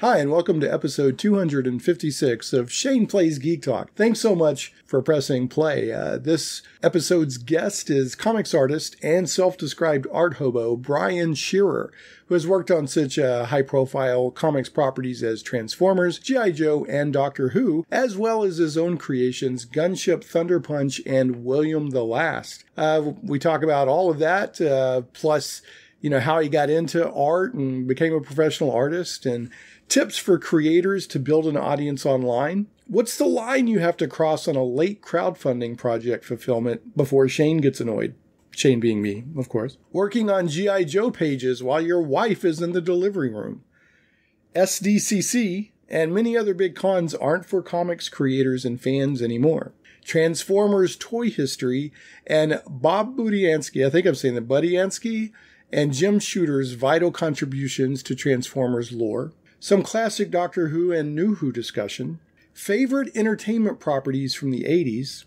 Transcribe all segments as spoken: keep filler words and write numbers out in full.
Hi, and welcome to episode two hundred fifty-six of Shane Plays Geek Talk. Thanks so much for pressing play. Uh, this episode's guest is comics artist and self-described art hobo Brian Shearer, who has worked on such uh, high-profile comics properties as Transformers, G I Joe, and Doctor Who, as well as his own creations Gunship Thunderpunch and William the Last. Uh, we talk about all of that, uh, plus, you know, how he got into art and became a professional artist, and tips for creators to build an audience online. What's the line you have to cross on a late crowdfunding project fulfillment before Shane gets annoyed? Shane being me, of course. Working on G I Joe pages while your wife is in the delivery room. S D C C and many other big cons aren't for comics creators and fans anymore. Transformers toy history and Bob Budiansky, I think I'm saying that, Budiansky, and Jim Shooter's vital contributions to Transformers lore. Some classic Doctor Who and New Who discussion, favorite entertainment properties from the eighties,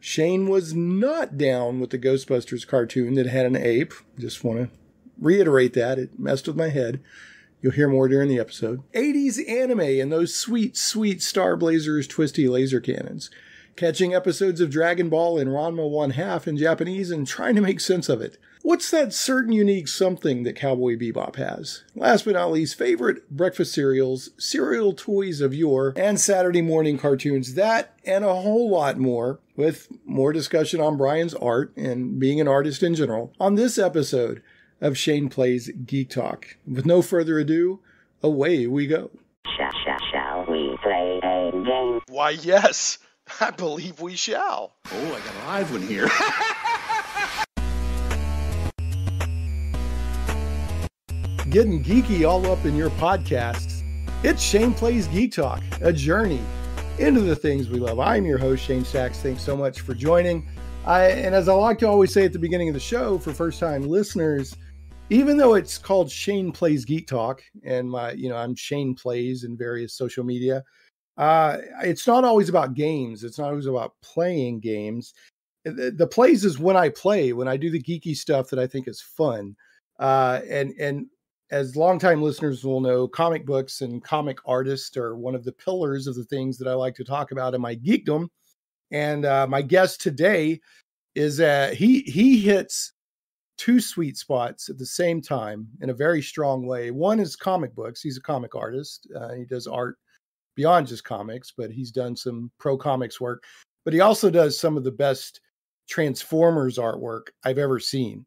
Shane was not down with the Ghostbusters cartoon that had an ape, just want to reiterate that, it messed with my head, you'll hear more during the episode, eighties anime and those sweet, sweet Star Blazers twisty laser cannons, catching episodes of Dragon Ball and Ranma one half in Japanese and trying to make sense of it. What's that certain unique something that Cowboy Bebop has? Last but not least, favorite breakfast cereals, cereal toys of yore, and Saturday morning cartoons. That and a whole lot more, with more discussion on Brian's art and being an artist in general, on this episode of Shane Plays Geek Talk. With no further ado, away we go. Shall, shall, shall we play a game? Why, yes, I believe we shall. Oh, I got a live one here. Getting geeky all up in your podcasts. It's Shane Plays Geek Talk, a journey into the things we love. I'm your host, Shane Sachs. Thanks so much for joining. I, and as I like to always say at the beginning of the show, for first-time listeners, even though it's called Shane Plays Geek Talk, and my, you know, I'm Shane Plays in various social media, uh, it's not always about games. It's not always about playing games. The, the plays is when I play, when I do the geeky stuff that I think is fun. Uh, and and As longtime listeners will know, comic books and comic artists are one of the pillars of the things that I like to talk about in my geekdom. And uh, my guest today is that uh, he he hits two sweet spots at the same time in a very strong way. One is comic books. He's a comic artist. Uh, he does art beyond just comics, but he's done some pro comics work. But he also does some of the best Transformers artwork I've ever seen.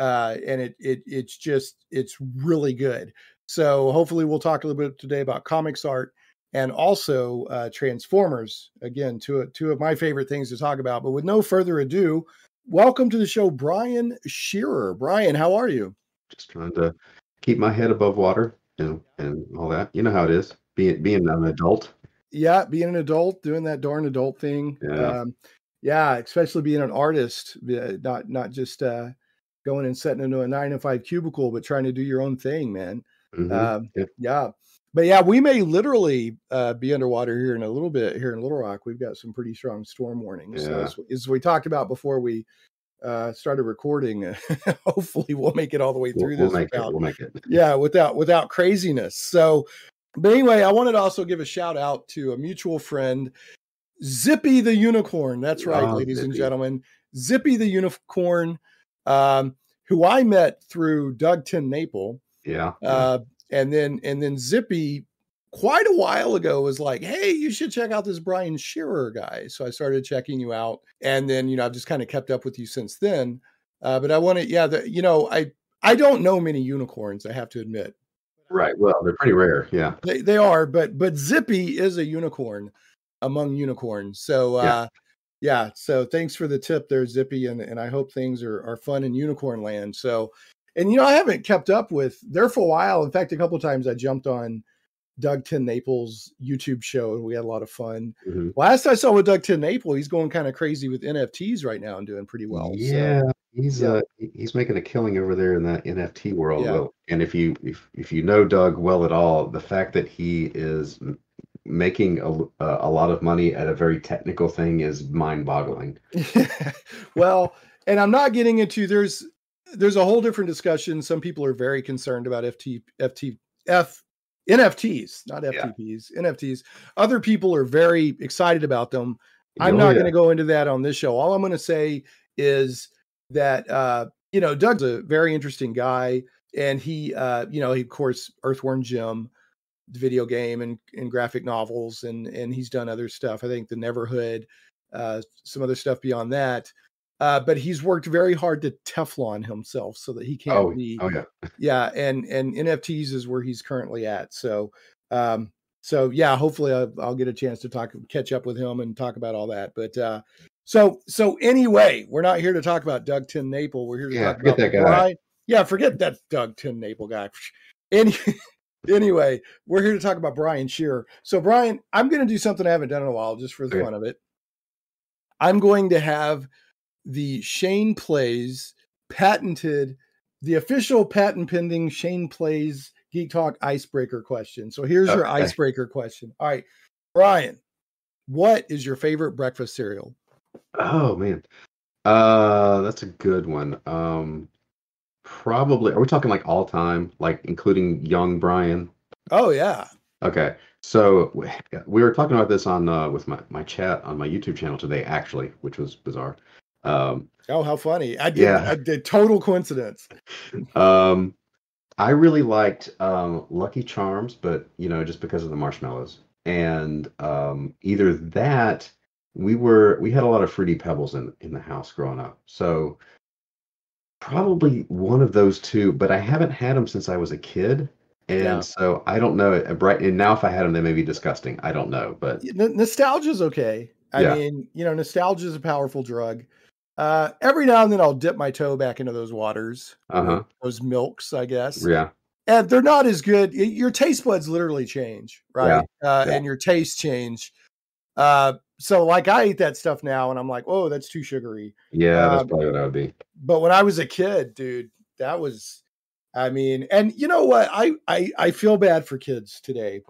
Uh, and it, it, it's just, it's really good. So hopefully we'll talk a little bit today about comics art and also, uh, Transformers, again, two, two of my favorite things to talk about, but with no further ado, welcome to the show, Brian Shearer. Brian, how are you? Just trying to keep my head above water and, and all that, you know how it is being, being an adult. Yeah. Being an adult, doing that darn adult thing. Yeah. Um, yeah. Especially being an artist, not, not just, uh, going and setting into a nine to five cubicle, but trying to do your own thing, man. Mm-hmm. Um, yeah. yeah. But yeah, we may literally uh, be underwater here in a little bit here in Little Rock. We've got some pretty strong storm warnings. Yeah. So as, as we talked about before we uh, started recording, hopefully we'll make it all the way through we'll, this. We'll without, make it, we'll make it. Yeah. Without, without craziness. So, but anyway, I wanted to also give a shout out to a mutual friend, Zippy the Unicorn. That's right, oh, ladies Zippy. and gentlemen, Zippy the Unicorn. Um, who I met through Doug TenNapel. Yeah. Uh, and then, and then Zippy quite a while ago was like, hey, you should check out this Brian Shearer guy. So I started checking you out, and then, you know, I've just kind of kept up with you since then. Uh, but I want to, yeah, the, you know, I, I don't know many unicorns, I have to admit. Right. Well, they're pretty rare. Yeah, they, they are, but, but Zippy is a unicorn among unicorns. So, uh, yeah. Yeah. So thanks for the tip there, Zippy. And, and I hope things are, are fun in unicorn land. So, and you know, I haven't kept up with there for a while. In fact, a couple of times I jumped on Doug TenNapel's YouTube show and we had a lot of fun. Mm-hmm. Last I saw with Doug TenNapel, he's going kind of crazy with N F Ts right now and doing pretty well. Yeah. So, he's yeah. uh he's making a killing over there in that N F T world. Yeah. Well, and if you, if, if you know Doug well at all, the fact that he is making a, a lot of money at a very technical thing is mind-boggling. Well, and I'm not getting into, there's there's a whole different discussion. Some people are very concerned about F T F T F N F Ts, not F T Ps, yeah. N F Ts. Other people are very excited about them. I'm oh, not yeah. going to go into that on this show. All I'm going to say is that, uh, you know, Doug's a very interesting guy. And he, uh, you know, he, of course, Earthworm Jim, the video game and, and graphic novels. And, and he's done other stuff. I think The Neverhood, uh, some other stuff beyond that. Uh, but he's worked very hard to Teflon himself so that he can't oh, be. Oh, yeah. Yeah. And, and N F Ts is where he's currently at. So, um, so yeah, hopefully I'll, I'll get a chance to talk, catch up with him and talk about all that. But, uh, so, so anyway, we're not here to talk about Doug TenNapel. We're here to yeah, talk about that guy. Brian. Yeah. Forget that Doug TenNapel guy. Any, anyway, we're here to talk about Brian Shearer. So Brian, I'm going to do something I haven't done in a while just for the okay. fun of it. I'm going to have the Shane Plays patented, the official patent pending Shane Plays Geek Talk icebreaker question. So here's okay. your icebreaker question. All right, Brian, what is your favorite breakfast cereal? Oh man, uh, that's a good one. Um, probably. Are we talking like all time, like including young Brian? Oh yeah. Okay, so we were talking about this on uh, with my my chat on my YouTube channel today, actually, which was bizarre. Um, oh, how funny. I did, yeah. I did total coincidence. um, I really liked um, Lucky Charms, but, you know, just because of the marshmallows. And um, either that, we were, we had a lot of Fruity Pebbles in, in the house growing up. So probably one of those two, but I haven't had them since I was a kid. And yeah. so I don't know. And now if I had them, they may be disgusting. I don't know, but. Nostalgia is okay. I yeah. mean, you know, nostalgia is a powerful drug. Uh, every now and then I'll dip my toe back into those waters, uh-huh. those milks, I guess. Yeah. And they're not as good. Your taste buds literally change, right? Yeah. Uh, yeah. And your tastes change. Uh, so like I eat that stuff now and I'm like, oh, that's too sugary. Yeah, um, that's probably what I would be. But when I was a kid, dude, that was, I mean, and you know what? I, I, I feel bad for kids today.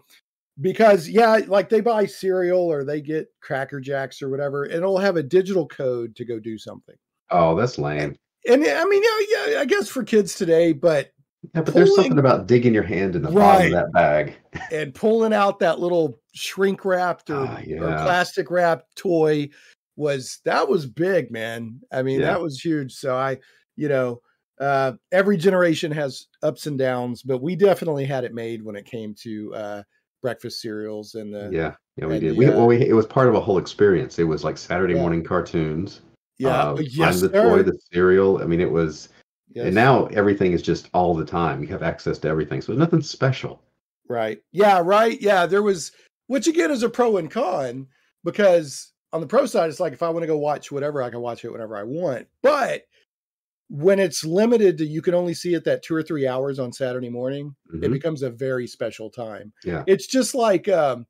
Because, yeah, like they buy cereal or they get Cracker Jacks or whatever, and it'll have a digital code to go do something. Oh, that's lame. And, and I mean, yeah, yeah, I guess for kids today, but. Yeah, but pulling, there's something about digging your hand in the right, bottom of that bag. And pulling out that little shrink wrapped or, ah, yeah. or plastic wrapped toy was, that was big, man. I mean, yeah. that was huge. So I, you know, uh, every generation has ups and downs, but we definitely had it made when it came to, uh, breakfast cereals and the yeah yeah we did the, we, well, we it was part of a whole experience. It was like Saturday yeah. morning cartoons, yeah uh, yes the toy, the cereal. I mean it was yes. and now everything is just all the time. You have access to everything, so there's nothing special, right? Yeah, right. Yeah, there was, which again is a pro and con, because on the pro side it's like if I want to go watch whatever, I can watch it whenever I want. But when it's limited to, you can only see it that two or three hours on Saturday morning, mm-hmm. it becomes a very special time. Yeah. It's just like, um,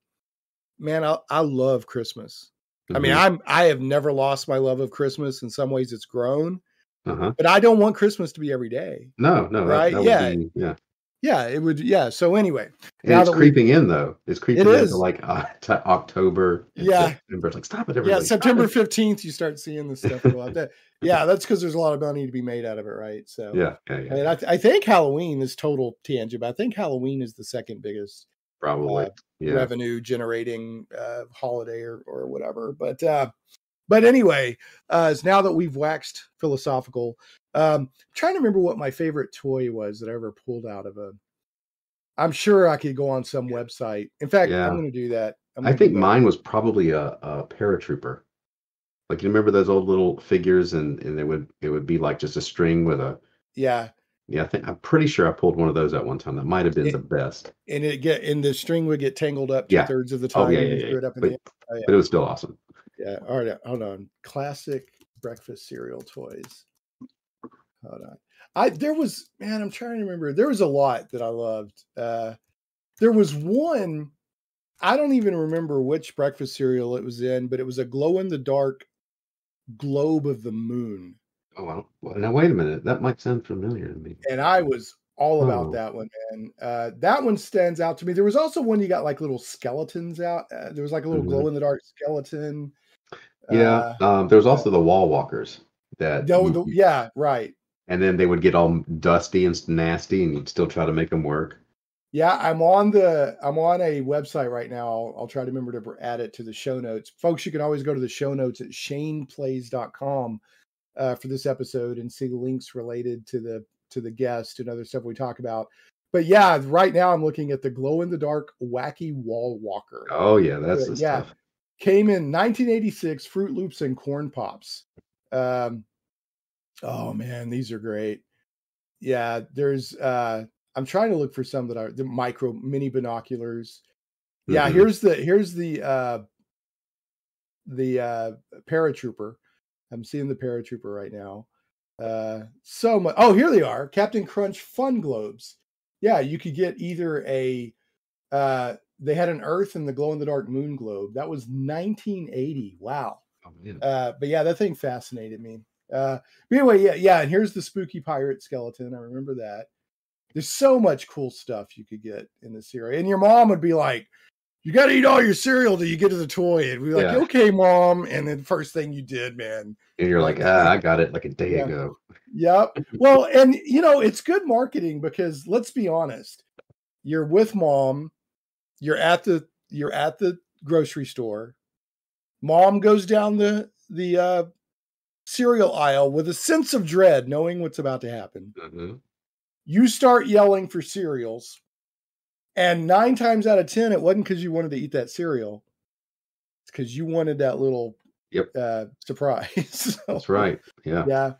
man, I, I love Christmas. Mm-hmm. I mean, I'm, I have never lost my love of Christmas. In some ways it's grown, uh-huh. but I don't want Christmas to be every day. No, no. Right. That, that yeah. Be, yeah. Yeah. It would. Yeah. So anyway, and it's creeping we, in though. It's creeping it into like uh, to October. Yeah. September. It's like, stop it. Everybody. Yeah. September fifteenth, you start seeing this stuff. Go out there. Yeah. That's because there's a lot of money to be made out of it. Right. So yeah. yeah, yeah. I mean, I, th I think Halloween is total tangent, but I think Halloween is the second biggest probably uh, yeah. revenue generating uh, holiday or, or whatever. But, uh, but anyway, uh, it's now that we've waxed philosophical, Um, I'm trying to remember what my favorite toy was that I ever pulled out of a, I'm sure I could go on some website. In fact, yeah. I'm going to do that. I think that. Mine was probably a, a paratrooper. Like, you remember those old little figures and, and they would, it would be like just a string with a, yeah. Yeah. I think I'm pretty sure I pulled one of those at one time. That might've been it, the best. And it get, and the string would get tangled up two yeah. thirds of the time. Oh, yeah, yeah, and yeah, yeah. It up in but, the oh, yeah. but it was still awesome. Yeah. All right. Hold on. Classic breakfast cereal toys. Hold on. I, there was, man, I'm trying to remember. There was a lot that I loved. Uh, there was one, I don't even remember which breakfast cereal it was in, but it was a glow in the dark globe of the moon. Oh, well, now wait a minute. That might sound familiar to me. And I was all about oh. that one, man. Uh, that one stands out to me. There was also one, you got like little skeletons out. Uh, there was like a little mm-hmm. glow in the dark skeleton. Yeah. Uh, um, there was also uh, the wall walkers that, no, the, yeah, right. And then they would get all dusty and nasty, and you'd still try to make them work. Yeah, I'm on the I'm on a website right now. I'll, I'll try to remember to add it to the show notes. Folks, you can always go to the show notes at shane plays dot com uh, for this episode and see links related to the to the guest and other stuff we talk about. But yeah, right now I'm looking at the glow-in-the-dark wacky wall walker. Oh yeah, that's the yeah. stuff. Came in nineteen eighty-six, Fruit Loops and Corn Pops. Um, oh man, these are great. Yeah, there's uh I'm trying to look for some that are the micro mini binoculars. Yeah, mm-hmm. here's the here's the uh the uh paratrooper. I'm seeing the paratrooper right now. Uh so much. Oh, here they are. Captain Crunch fun globes. Yeah, you could get either a uh they had an Earth and the glow in the dark moon globe. That was nineteen eighty. Wow. Oh, yeah. Uh but yeah, that thing fascinated me. Uh but anyway, yeah, yeah, and here's the spooky pirate skeleton. I remember that. There's so much cool stuff you could get in this cereal. And your mom would be like, you got to eat all your cereal till you get to the toy. And we'd be like, yeah. okay, mom. And then first thing you did, man. And you're like, ah, I got it like a day yeah. ago. Yep. Well, and, you know, it's good marketing because let's be honest. You're with mom. You're at the you're at the grocery store. Mom goes down the the uh, cereal aisle with a sense of dread, knowing what's about to happen. Mm-hmm. You start yelling for cereals, and nine times out of ten, it wasn't because you wanted to eat that cereal. It's because you wanted that little yep. uh, surprise. So, that's right. Yeah. Yeah.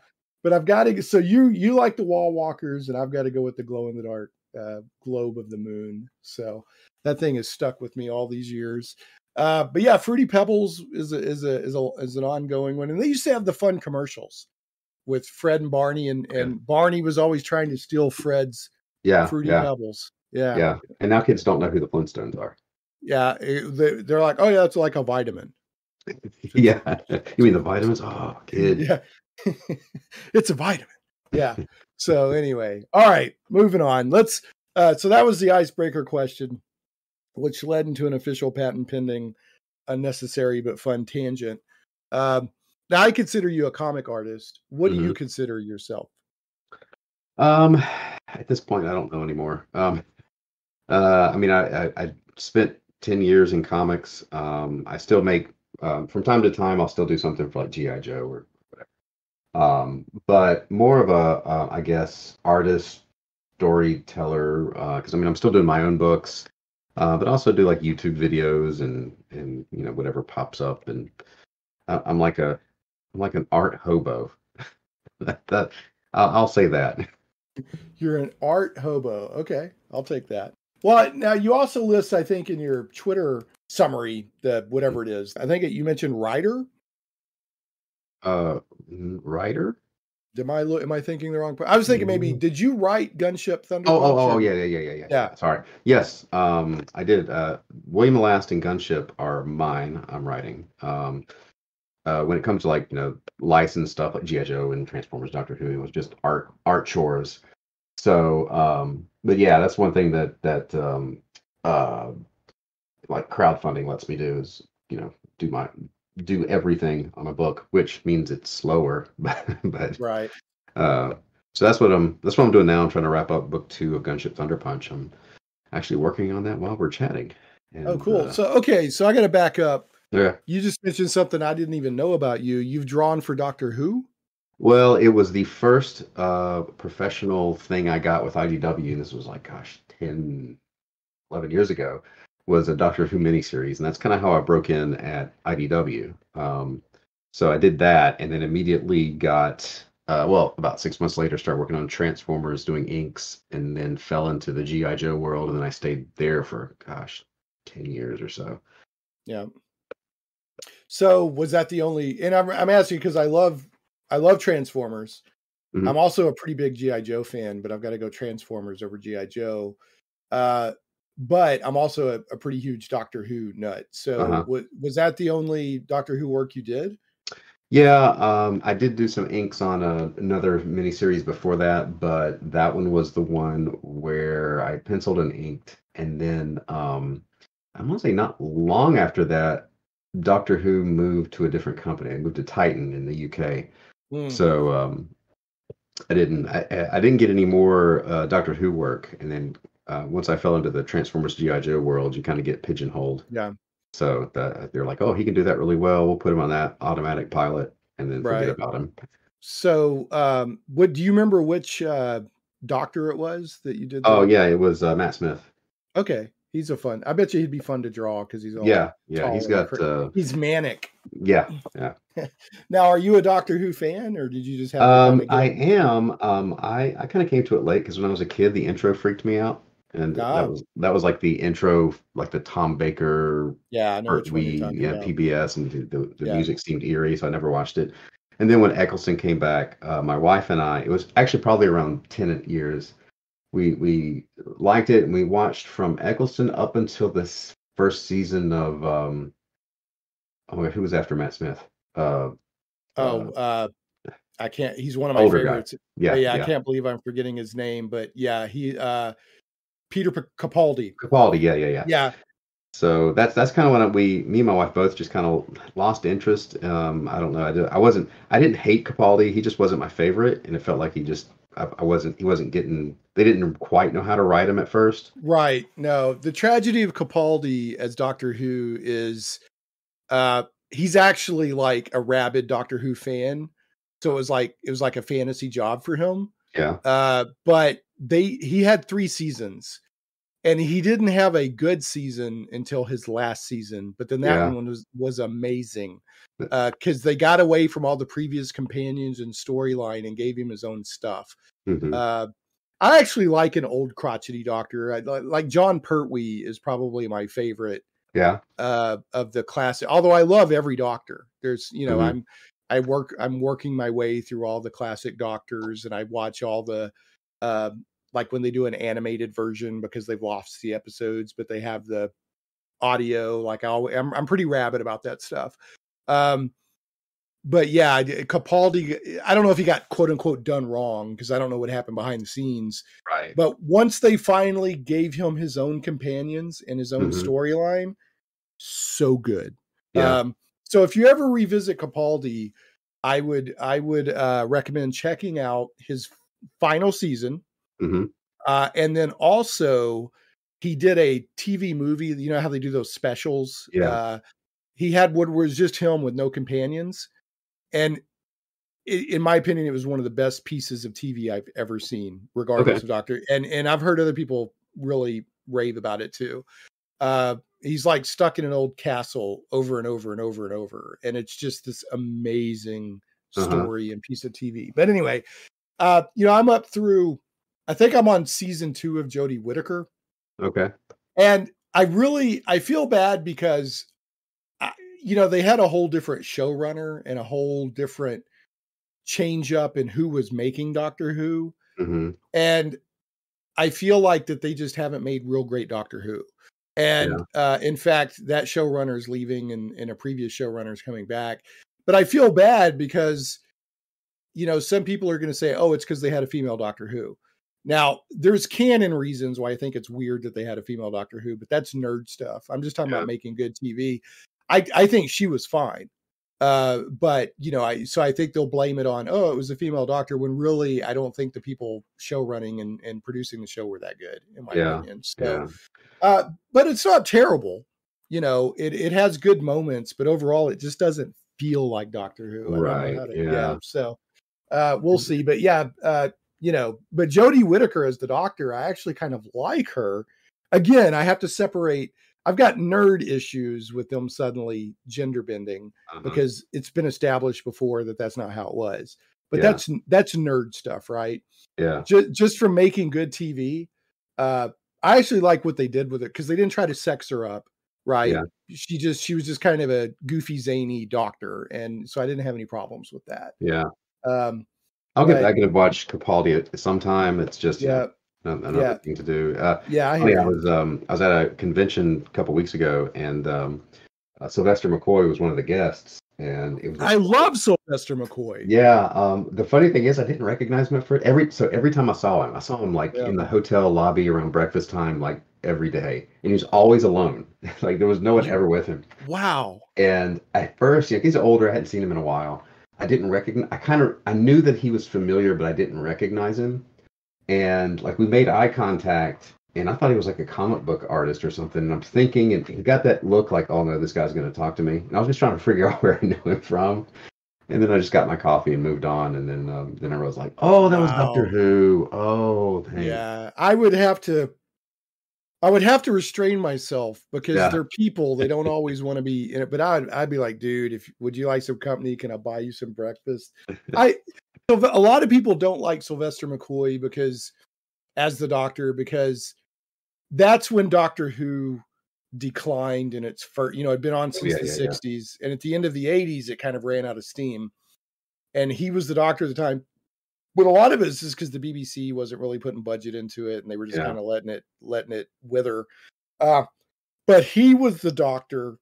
But I've got to, so you, you like the wall walkers, and I've got to go with the glow in the dark uh, globe of the moon. So that thing has stuck with me all these years. Uh, but yeah, Fruity Pebbles is a, is a, is a, is an ongoing one. And they used to have the fun commercials with Fred and Barney, and, okay. and Barney was always trying to steal Fred's yeah, Fruity yeah. Pebbles. Yeah. Yeah. And now kids don't know who the Flintstones are. Yeah. It, they're like, oh yeah, it's like a vitamin. yeah. You mean the vitamins? Oh, kid. Yeah. It's a vitamin. Yeah. So anyway, all right, moving on. Let's, uh, so that was the icebreaker question, which led into an official patent pending unnecessary, but fun tangent. Um, Now, I consider you a comic artist. What do mm-hmm. you consider yourself? Um, at this point, I don't know anymore. Um, uh, I mean, I, I, I spent ten years in comics. Um, I still make, um, from time to time, I'll still do something for like G I Joe or whatever. Um, but more of a, uh, I guess, artist, storyteller, because uh, I mean, I'm still doing my own books, uh, but also do like YouTube videos and, and you know, whatever pops up. And I, I'm like a, I'm like an art hobo. that, that, I'll, I'll say that. You're an art hobo. Okay, I'll take that. Well, now you also list, I think, in your Twitter summary, the whatever it is. I think it, you mentioned writer. Uh, writer. Am I am I thinking the wrong? I was thinking maybe did you write Gunship Thunderpunch? Oh, oh, oh, yeah, yeah, yeah, yeah, yeah. Yeah. Sorry. Yes, um, I did. Uh, William the Last and Gunship are mine. I'm writing. Um. Uh, when it comes to like, you know, licensed stuff like G I Joe and Transformers, Doctor Who, it was just art art chores. So, um, but yeah, that's one thing that that um, uh, like crowdfunding lets me do is, you know, do my do everything on a book, which means it's slower. but right. Uh, so that's what I'm that's what I'm doing now. I'm trying to wrap up book two of Gunship Thunderpunch. I'm actually working on that while we're chatting. And, oh, cool. Uh, so okay, so I got to back up. Yeah. You just mentioned something I didn't even know about you. You've drawn for Doctor Who? Well, it was the first uh, professional thing I got with I D W. This was like, gosh, ten, eleven years ago, was a Doctor Who miniseries. And that's kind of how I broke in at I D W. Um, so I did that and then immediately got, uh, well, about six months later, started working on Transformers, doing inks, and then fell into the G I Joe world. And then I stayed there for, gosh, ten years or so. Yeah. So was that the only, and I'm, I'm asking because I love, I love Transformers. Mm-hmm. I'm also a pretty big G I Joe fan, but I've got to go Transformers over G I Joe. Uh, but I'm also a, a pretty huge Doctor Who nut. So uh-huh. w- was that the only Doctor Who work you did? Yeah. Um, I did do some inks on a, another miniseries before that, but that one was the one where I penciled and inked. And then um, I want to say not long after that, Doctor Who moved to a different company. I moved to Titan in the U K. Mm. So um, I didn't I, I didn't get any more uh, Doctor Who work. And then uh, once I fell into the Transformers G I Joe world, you kind of get pigeonholed. Yeah. So that, they're like, oh, he can do that really well. We'll put him on that automatic pilot and then right. forget about him. So um, what do you remember which uh, doctor it was that you did? That? Oh, yeah, it was uh, Matt Smith. Okay. He's a fun. I bet you he'd be fun to draw because he's all yeah, yeah. He's got uh, he's manic. Yeah, yeah. Now, are you a Doctor Who fan, or did you just have? Um, I am. Um, I I kind of came to it late because when I was a kid, the intro freaked me out, and oh. that was that was like the intro, like the Tom Baker. Yeah, I know which one you're talking about. P B S, and the, the, the yeah. music seemed eerie, so I never watched it. And then when Eccleston came back, uh, my wife and I, it was actually probably around ten years. We we liked it, and we watched from Eccleston up until this first season of um oh who was after Matt Smith? Uh, oh, uh, I can't. He's one of my favorites. Yeah, yeah, yeah, I can't believe I'm forgetting his name, but yeah, he uh, Peter P- Capaldi. Capaldi, yeah, yeah, yeah, yeah. So that's that's kind of when we, me and my wife, both just kind of lost interest. Um, I don't know. I did, I wasn't. I didn't hate Capaldi. He just wasn't my favorite, and it felt like he just. I wasn't, he wasn't getting, they didn't quite know how to write him at first. Right. No, the tragedy of Capaldi as Doctor Who is, uh, he's actually like a rabid Doctor Who fan. So it was like, it was like a fantasy job for him. Yeah. Uh, but they, he had three seasons and he didn't have a good season until his last season. But then that yeah. one was, was amazing. Uh, cause they got away from all the previous companions and storyline and gave him his own stuff. Mm-hmm. Uh, I actually like an old crotchety doctor. I like John Pertwee is probably my favorite. Yeah. Uh, of the classic, although I love every doctor there's, you know, mm-hmm. I'm, I work, I'm working my way through all the classic doctors and I watch all the, uh, like when they do an animated version because they've lost the episodes, but they have the audio, like I always, I'm, I'm pretty rabid about that stuff. Um, but yeah, Capaldi, I don't know if he got quote unquote done wrong because I don't know what happened behind the scenes. Right. But once they finally gave him his own companions and his own mm-hmm. storyline, so good. Yeah. Um, so if you ever revisit Capaldi, I would, I would, uh, recommend checking out his final season. Mm-hmm. Uh, and then also he did a T V movie, you know how they do those specials? Yeah. Uh, He had what was just him with no companions. And it, in my opinion, it was one of the best pieces of T V I've ever seen, regardless okay. of Doctor. And and I've heard other people really rave about it too. Uh, he's like stuck in an old castle over and over and over and over. And it's just this amazing story uh-huh. and piece of T V. But anyway, uh, you know, I'm up through, I think I'm on season two of Jodie Whittaker. Okay. And I really, I feel bad because you know, they had a whole different showrunner and a whole different change up in who was making Doctor Who. Mm-hmm. And I feel like that they just haven't made real great Doctor Who. And yeah. uh, in fact, that showrunner is leaving and, and a previous showrunner is coming back. But I feel bad because, you know, some people are going to say, oh, it's because they had a female Doctor Who. Now, there's canon reasons why I think it's weird that they had a female Doctor Who, but that's nerd stuff. I'm just talking yeah. about making good T V. I, I think she was fine. Uh, but, you know, I so I think they'll blame it on, oh, it was a female doctor, when really I don't think the people show running and, and producing the show were that good, in my yeah, opinion. So, yeah. uh, but it's not terrible. You know, it, it has good moments, but overall it just doesn't feel like Doctor Who. Right, I don't know how to, yeah. yeah. So uh, we'll see. But, yeah, uh, you know, but Jodie Whittaker as the doctor, I actually kind of like her. Again, I have to separate... I've got nerd issues with them suddenly gender bending uh-huh. because it's been established before that that's not how it was, but yeah. that's, that's nerd stuff, right? Yeah. Just, just from making good T V. Uh, I actually like what they did with it. Cause they didn't try to sex her up. Right. Yeah. She just, she was just kind of a goofy, zany doctor. And so I didn't have any problems with that. Yeah. Um, I'll get back and watch Capaldi sometime. It's just, yeah. another yeah. thing to do. Uh, yeah, I, funny, I was um I was at a convention a couple weeks ago, and um, uh, Sylvester McCoy was one of the guests, and it was. I love Sylvester McCoy. Yeah. Um. The funny thing is, I didn't recognize him at first. Every so every time I saw him, I saw him like yeah. in the hotel lobby around breakfast time, like every day, and he was always alone. Like there was no one ever with him. Wow. And at first, you know, he's older. I hadn't seen him in a while. I didn't recognize. I kind of I knew that he was familiar, but I didn't recognize him. And like we made eye contact and I thought he was like a comic book artist or something. And I'm thinking, and he got that look like, oh, no, this guy's going to talk to me. And I was just trying to figure out where I knew him from. And then I just got my coffee and moved on. And then um, then I was like, oh, that wow. was Doctor Who. Oh, dang. Yeah, I would have to. I would have to restrain myself because yeah. they're people. They don't always want to be in it. But I'd, I'd be like, dude, if would you like some company? Can I buy you some breakfast? I so a lot of people don't like Sylvester McCoy because as the Doctor, because that's when Doctor Who declined in its first, you know, it'd been on since yeah, the yeah, sixties. Yeah. And at the end of the eighties, it kind of ran out of steam. And he was the Doctor at the time. But a lot of it is because the B B C wasn't really putting budget into it, and they were just yeah. kind of letting it letting it wither. Uh, but he was the Doctor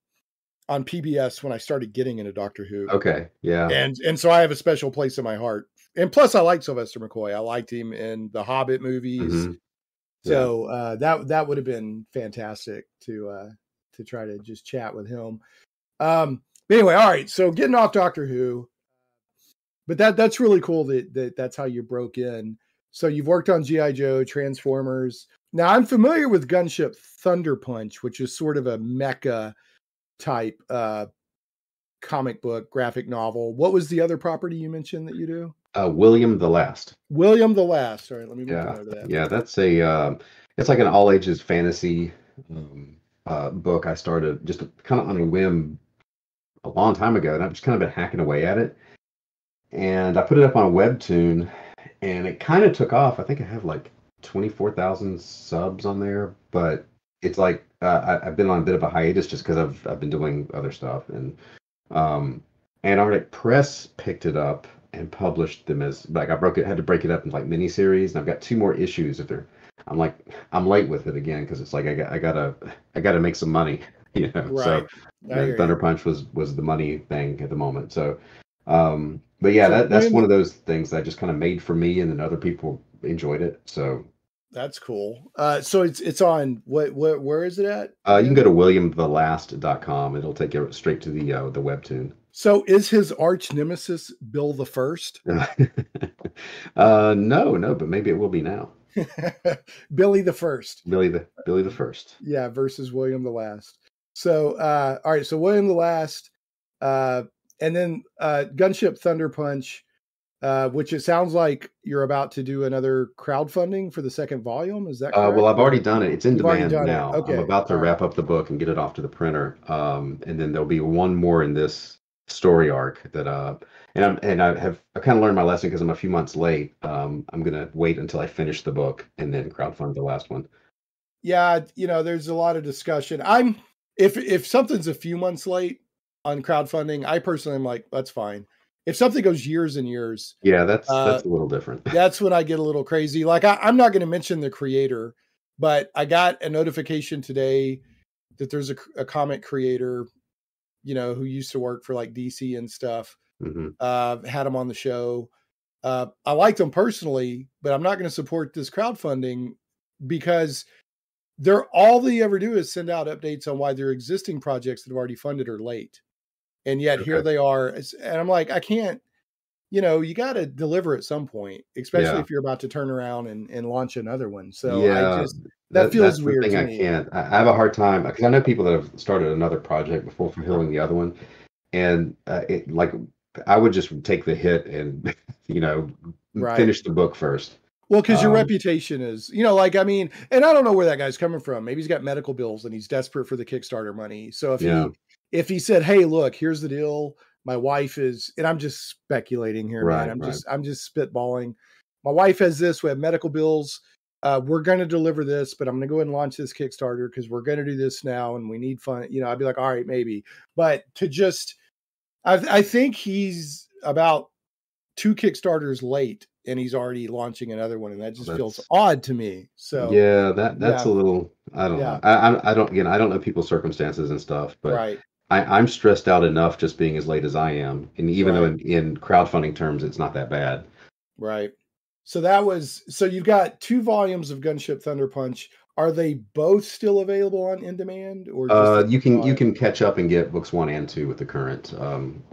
on P B S when I started getting into Doctor Who. Okay, yeah, and and so I have a special place in my heart. And plus, I liked Sylvester McCoy. I liked him in the Hobbit movies. Mm-hmm. yeah. So uh, that that would have been fantastic to uh, to try to just chat with him. Um, anyway, all right. So getting off Doctor Who. But that that's really cool that, that that's how you broke in. So you've worked on G I Joe, Transformers. Now I'm familiar with Gunship Thunderpunch, which is sort of a mecha type uh, comic book, graphic novel. What was the other property you mentioned that you do? Uh, William the Last. William the Last. All right, let me move yeah. over to that. Yeah, that's a um, it's like an all ages fantasy um, uh, book. I started just kind of on a whim a long time ago, and I've just kind of been hacking away at it. And I put it up on Webtoon, and it kind of took off. I think I have like twenty-four thousand subs on there, but it's like uh, I, I've been on a bit of a hiatus just because I've I've been doing other stuff. And um, Antarctic Press picked it up and published them as like I broke it had to break it up in like mini series, and I've got two more issues that they're. I'm like I'm late with it again because it's like I got I gotta I gotta make some money, you know. Right. So Thunderpunch was was the money thing at the moment. So. Um, but yeah, that, that's one of those things that I just kind of made for me, and then other people enjoyed it. So that's cool. Uh, so it's, it's on what, what, where is it at? Uh, you can go to William the Last dot com. It'll take you straight to the, uh, the Webtoon. So is his arch nemesis Bill the First? uh, no, no, but maybe it will be now. Billy the First, Billy the, Billy the First. Yeah. Versus William the Last. So, uh, all right. So William the Last, uh, and then uh, Gunship Thunderpunch, uh, which it sounds like you're about to do another crowdfunding for the second volume. Is that correct? Uh, well, I've already done it. It's in You've demand now. Okay. I'm about to All wrap right. up the book and get it off to the printer. Um, and then there'll be one more in this story arc that, uh, and I'm, and I have I kind of learned my lesson because I'm a few months late. Um, I'm going to wait until I finish the book and then crowdfund the last one. Yeah. You know, there's a lot of discussion. I'm, if, if something's a few months late on crowdfunding, I personally am like, that's fine. If something goes years and years, yeah, that's uh, that's a little different. That's when I get a little crazy. Like I, I'm not going to mention the creator, but I got a notification today that there's a, a comic creator, you know, who used to work for like D C and stuff. Mm-hmm. Uh, had him on the show. Uh, I liked him personally, but I'm not going to support this crowdfunding because they're all they ever do is send out updates on why their existing projects that have already funded are late. And yet okay. here they are. And I'm like, I can't, you know, you got to deliver at some point, especially yeah. if you're about to turn around and, and launch another one. So yeah, I just, that, that feels that's weird. The thing to I me. can't, I have a hard time because I know people that have started another project before fulfilling the other one. And uh, it, like, I would just take the hit and, you know, right. finish the book first. Well, because um, your reputation is, you know, like, I mean, and I don't know where that guy's coming from. Maybe he's got medical bills and he's desperate for the Kickstarter money. So if yeah. he, If he said, "Hey, look, here's the deal. My wife is," and I'm just speculating here, right, man. I'm right. just, I'm just spitballing. My wife has this. We have medical bills. Uh, we're going to deliver this, but I'm going to go ahead and launch this Kickstarter because we're going to do this now, and we need fun. You know, I'd be like, "All right, maybe," but to just, I, I think he's about two Kickstarters late, and he's already launching another one, and that just that's, feels odd to me. So yeah, that that's yeah. a little. I don't yeah. know. I, I don't. Again, I don't know people's circumstances and stuff, but. Right. I, I'm stressed out enough just being as late as I am. And even right. though in, in crowdfunding terms, it's not that bad. Right. So that was, so you've got two volumes of Gunship Thunderpunch. Are they both still available on in-demand or? Just uh, you can, you can catch up and get books one and two with the current, um,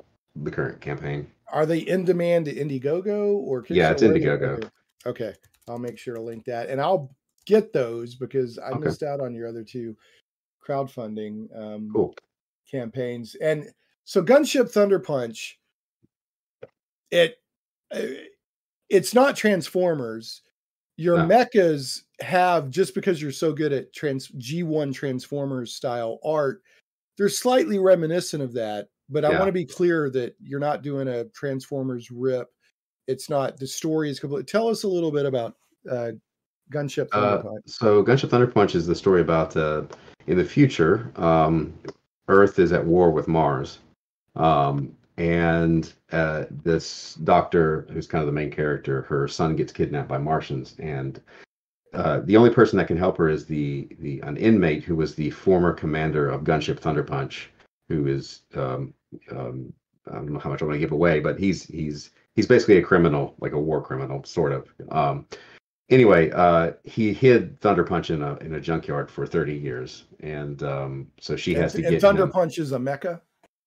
the current campaign. Are they in-demand to Indiegogo or? Yeah, it's Indiegogo. Okay. I'll make sure to link that and I'll get those because I okay. missed out on your other two crowdfunding um, cool. campaigns. And so Gunship Thunderpunch, it, it's not Transformers. Your no. mechas have, just because you're so good at trans G one Transformers style art, they're slightly reminiscent of that. But I yeah. want to be clear that you're not doing a Transformers rip. It's not, the story is complete. Tell us a little bit about uh, Gunship Thunderpunch. Uh, so Gunship Thunderpunch is the story about uh, in the future, um, Earth is at war with Mars. Um, and uh, this doctor, who's kind of the main character, her son gets kidnapped by Martians. And uh, the only person that can help her is the, the an inmate who was the former commander of Gunship Thunderpunch, who is, um, um, I don't know how much I want to give away, but he's he's he's basically a criminal, like a war criminal, sort of. Um, anyway, uh, he hid Thunderpunch in a in a junkyard for thirty years, and um, so she has and, to get. And Thunderpunch is a mecha.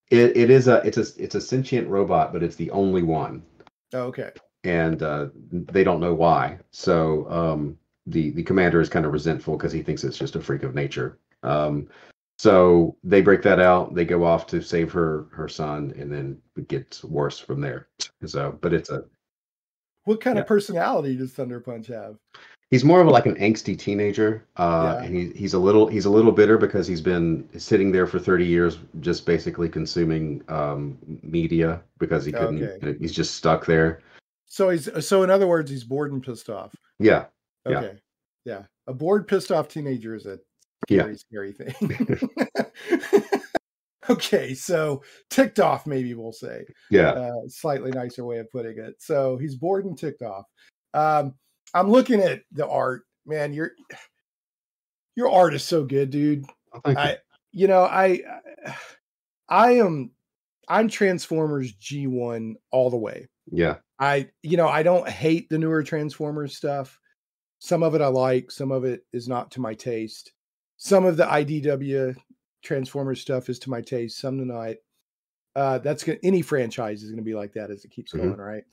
It it is a it's a it's a sentient robot, but it's the only one. Oh, okay. And uh, they don't know why. So um, the the commander is kind of resentful because he thinks it's just a freak of nature. Um, So they break that out. They go off to save her her son, and then it gets worse from there. So, but it's a what kind yeah. of personality does Thunderpunch have? He's more of like an angsty teenager, uh, yeah. and he, he's a little he's a little bitter because he's been sitting there for thirty years, just basically consuming um, media because he couldn't. Okay. He's just stuck there. So he's so in other words, he's bored and pissed off. Yeah. Okay. Yeah. yeah. A bored, pissed off teenager is a Scary, yeah. scary thing. Okay, so ticked off, maybe we'll say. Yeah. Uh, slightly nicer way of putting it. So he's bored and ticked off. Um, I'm looking at the art, man. Your your art is so good, dude. Oh, thank you. I, you know, I, I am, I'm Transformers G one all the way. Yeah. I, you know, I don't hate the newer Transformers stuff. Some of it I like. Some of it is not to my taste. Some of the I D W Transformers stuff is to my taste. Some tonight, uh, that's gonna, any franchise is going to be like that as it keeps mm-hmm. going, right?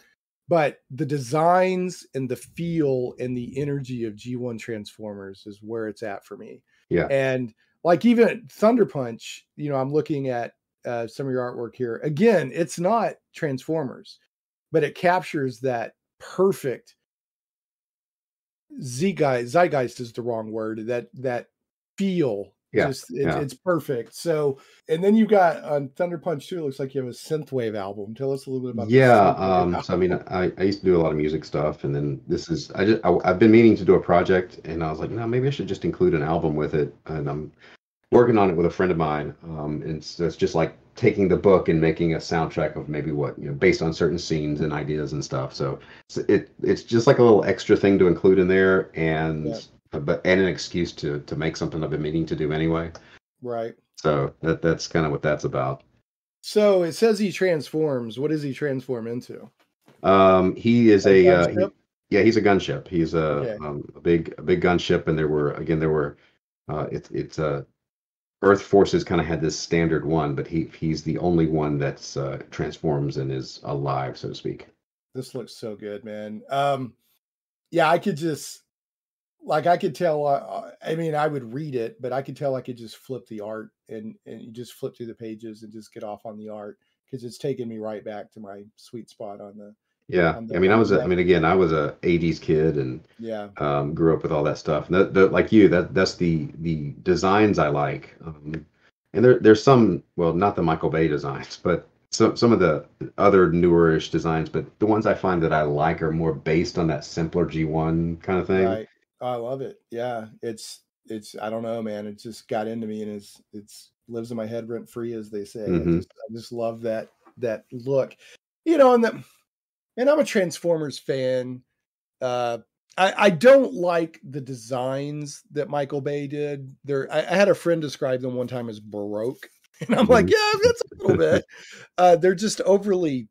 But the designs and the feel and the energy of G one Transformers is where it's at for me. Yeah, and like even Thunderpunch, you know, I'm looking at uh, some of your artwork here. Again, it's not Transformers, but it captures that perfect zeitgeist. Zeitgeist is the wrong word. That that. feel yeah, just it, yeah. it's perfect. So and then you've got on Thunderpunch too, it looks like you have a synthwave album. Tell us a little bit about yeah um so I mean I, I used to do a lot of music stuff, and then this is I just I, I've been meaning to do a project, and I was like, no, maybe I should just include an album with it, and I'm working on it with a friend of mine, um and so it's just like taking the book and making a soundtrack of maybe what, you know, based on certain scenes and ideas and stuff. So, so it it's just like a little extra thing to include in there, and yeah. but and an excuse to to make something I've been meaning to do anyway, right? So that that's kind of what that's about. So it says he transforms. What does he transform into? Um, he is a, a uh, he, yeah, he's a gunship. He's a, okay. um, a big a big gunship, and there were again there were uh, it's it's a uh, Earth forces kind of had this standard one, but he he's the only one that's uh, transforms and is alive, so to speak. This looks so good, man. Um, yeah, I could just. Like I could tell, uh, I mean, I would read it, but I could tell I could just flip the art and, and you just flip through the pages and just get off on the art because it's taken me right back to my sweet spot on the. Yeah. On the, I mean, I was, a, I mean, again, I was a eighties kid and yeah, um, grew up with all that stuff. And the, the, like you, that that's the, the designs I like. Um, and there, there's some, well, not the Michael Bay designs, but some, some of the other newerish designs, but the ones I find that I like are more based on that simpler G one kind of thing. Right. I love it. Yeah, it's it's. I don't know, man. It just got into me, and it's it's lives in my head rent free, as they say. Mm-hmm. I, just, I just love that that look, you know. And the and I'm a Transformers fan. Uh, I I don't like the designs that Michael Bay did. There, I, I had a friend describe them one time as baroque, and I'm mm-hmm. like, yeah, that's a little bit. Uh, they're just overly,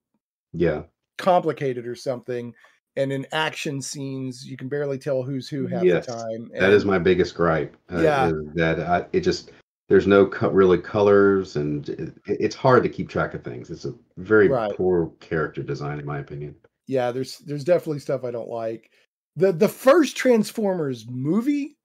yeah, complicated or something. And in action scenes, you can barely tell who's who half yes, the time. And that is my biggest gripe. Uh, yeah, that I, it just there's no co really colors, and it, it's hard to keep track of things. It's a very right. poor character design, in my opinion. Yeah, there's there's definitely stuff I don't like. the the first Transformers movie,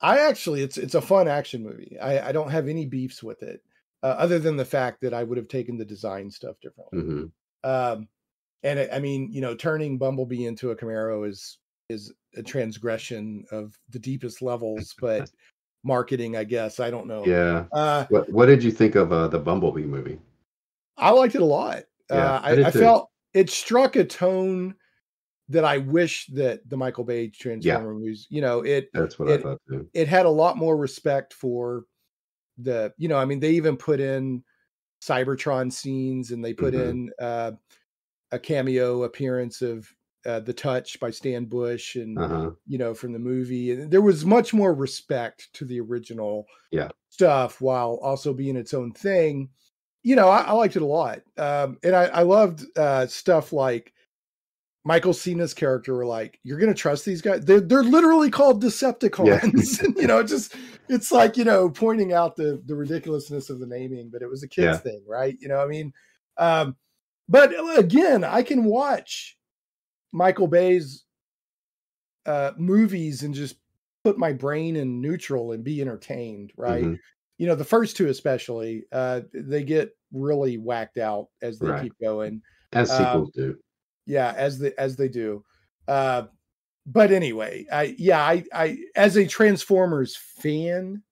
I actually it's it's a fun action movie. I, I don't have any beefs with it, uh, other than the fact that I would have taken the design stuff differently. Mm-hmm. Um, and it, I mean, you know, turning Bumblebee into a Camaro is is a transgression of the deepest levels, but marketing, I guess. I don't know. Yeah. Uh, what What did you think of uh, the Bumblebee movie? I liked it a lot. Yeah, uh, I, I, I felt it struck a tone that I wish that the Michael Bay Transformer yeah. movies, you know, it, That's what it, I thought too. It had a lot more respect for the, you know, I mean, they even put in Cybertron scenes, and they put mm-hmm. in uh, a cameo appearance of uh, The Touch by Stan Bush and, uh-huh. you know, from the movie. And there was much more respect to the original yeah. stuff while also being its own thing. You know, I, I liked it a lot. Um, and I, I loved uh, stuff like Michael Cena's character were like, you're going to trust these guys. They're, they're literally called Decepticons. Yeah. You know, just, it's like, you know, pointing out the, the ridiculousness of the naming, but it was a kid's yeah. thing, right? You know what I mean? Um, but again, I can watch Michael Bay's uh, movies and just put my brain in neutral and be entertained, right? Mm-hmm. You know, the first two especially, uh, they get really whacked out as they right. keep going. As sequels um, do. Yeah, as the as they do. Uh, but anyway, I yeah, I I as a Transformers fan,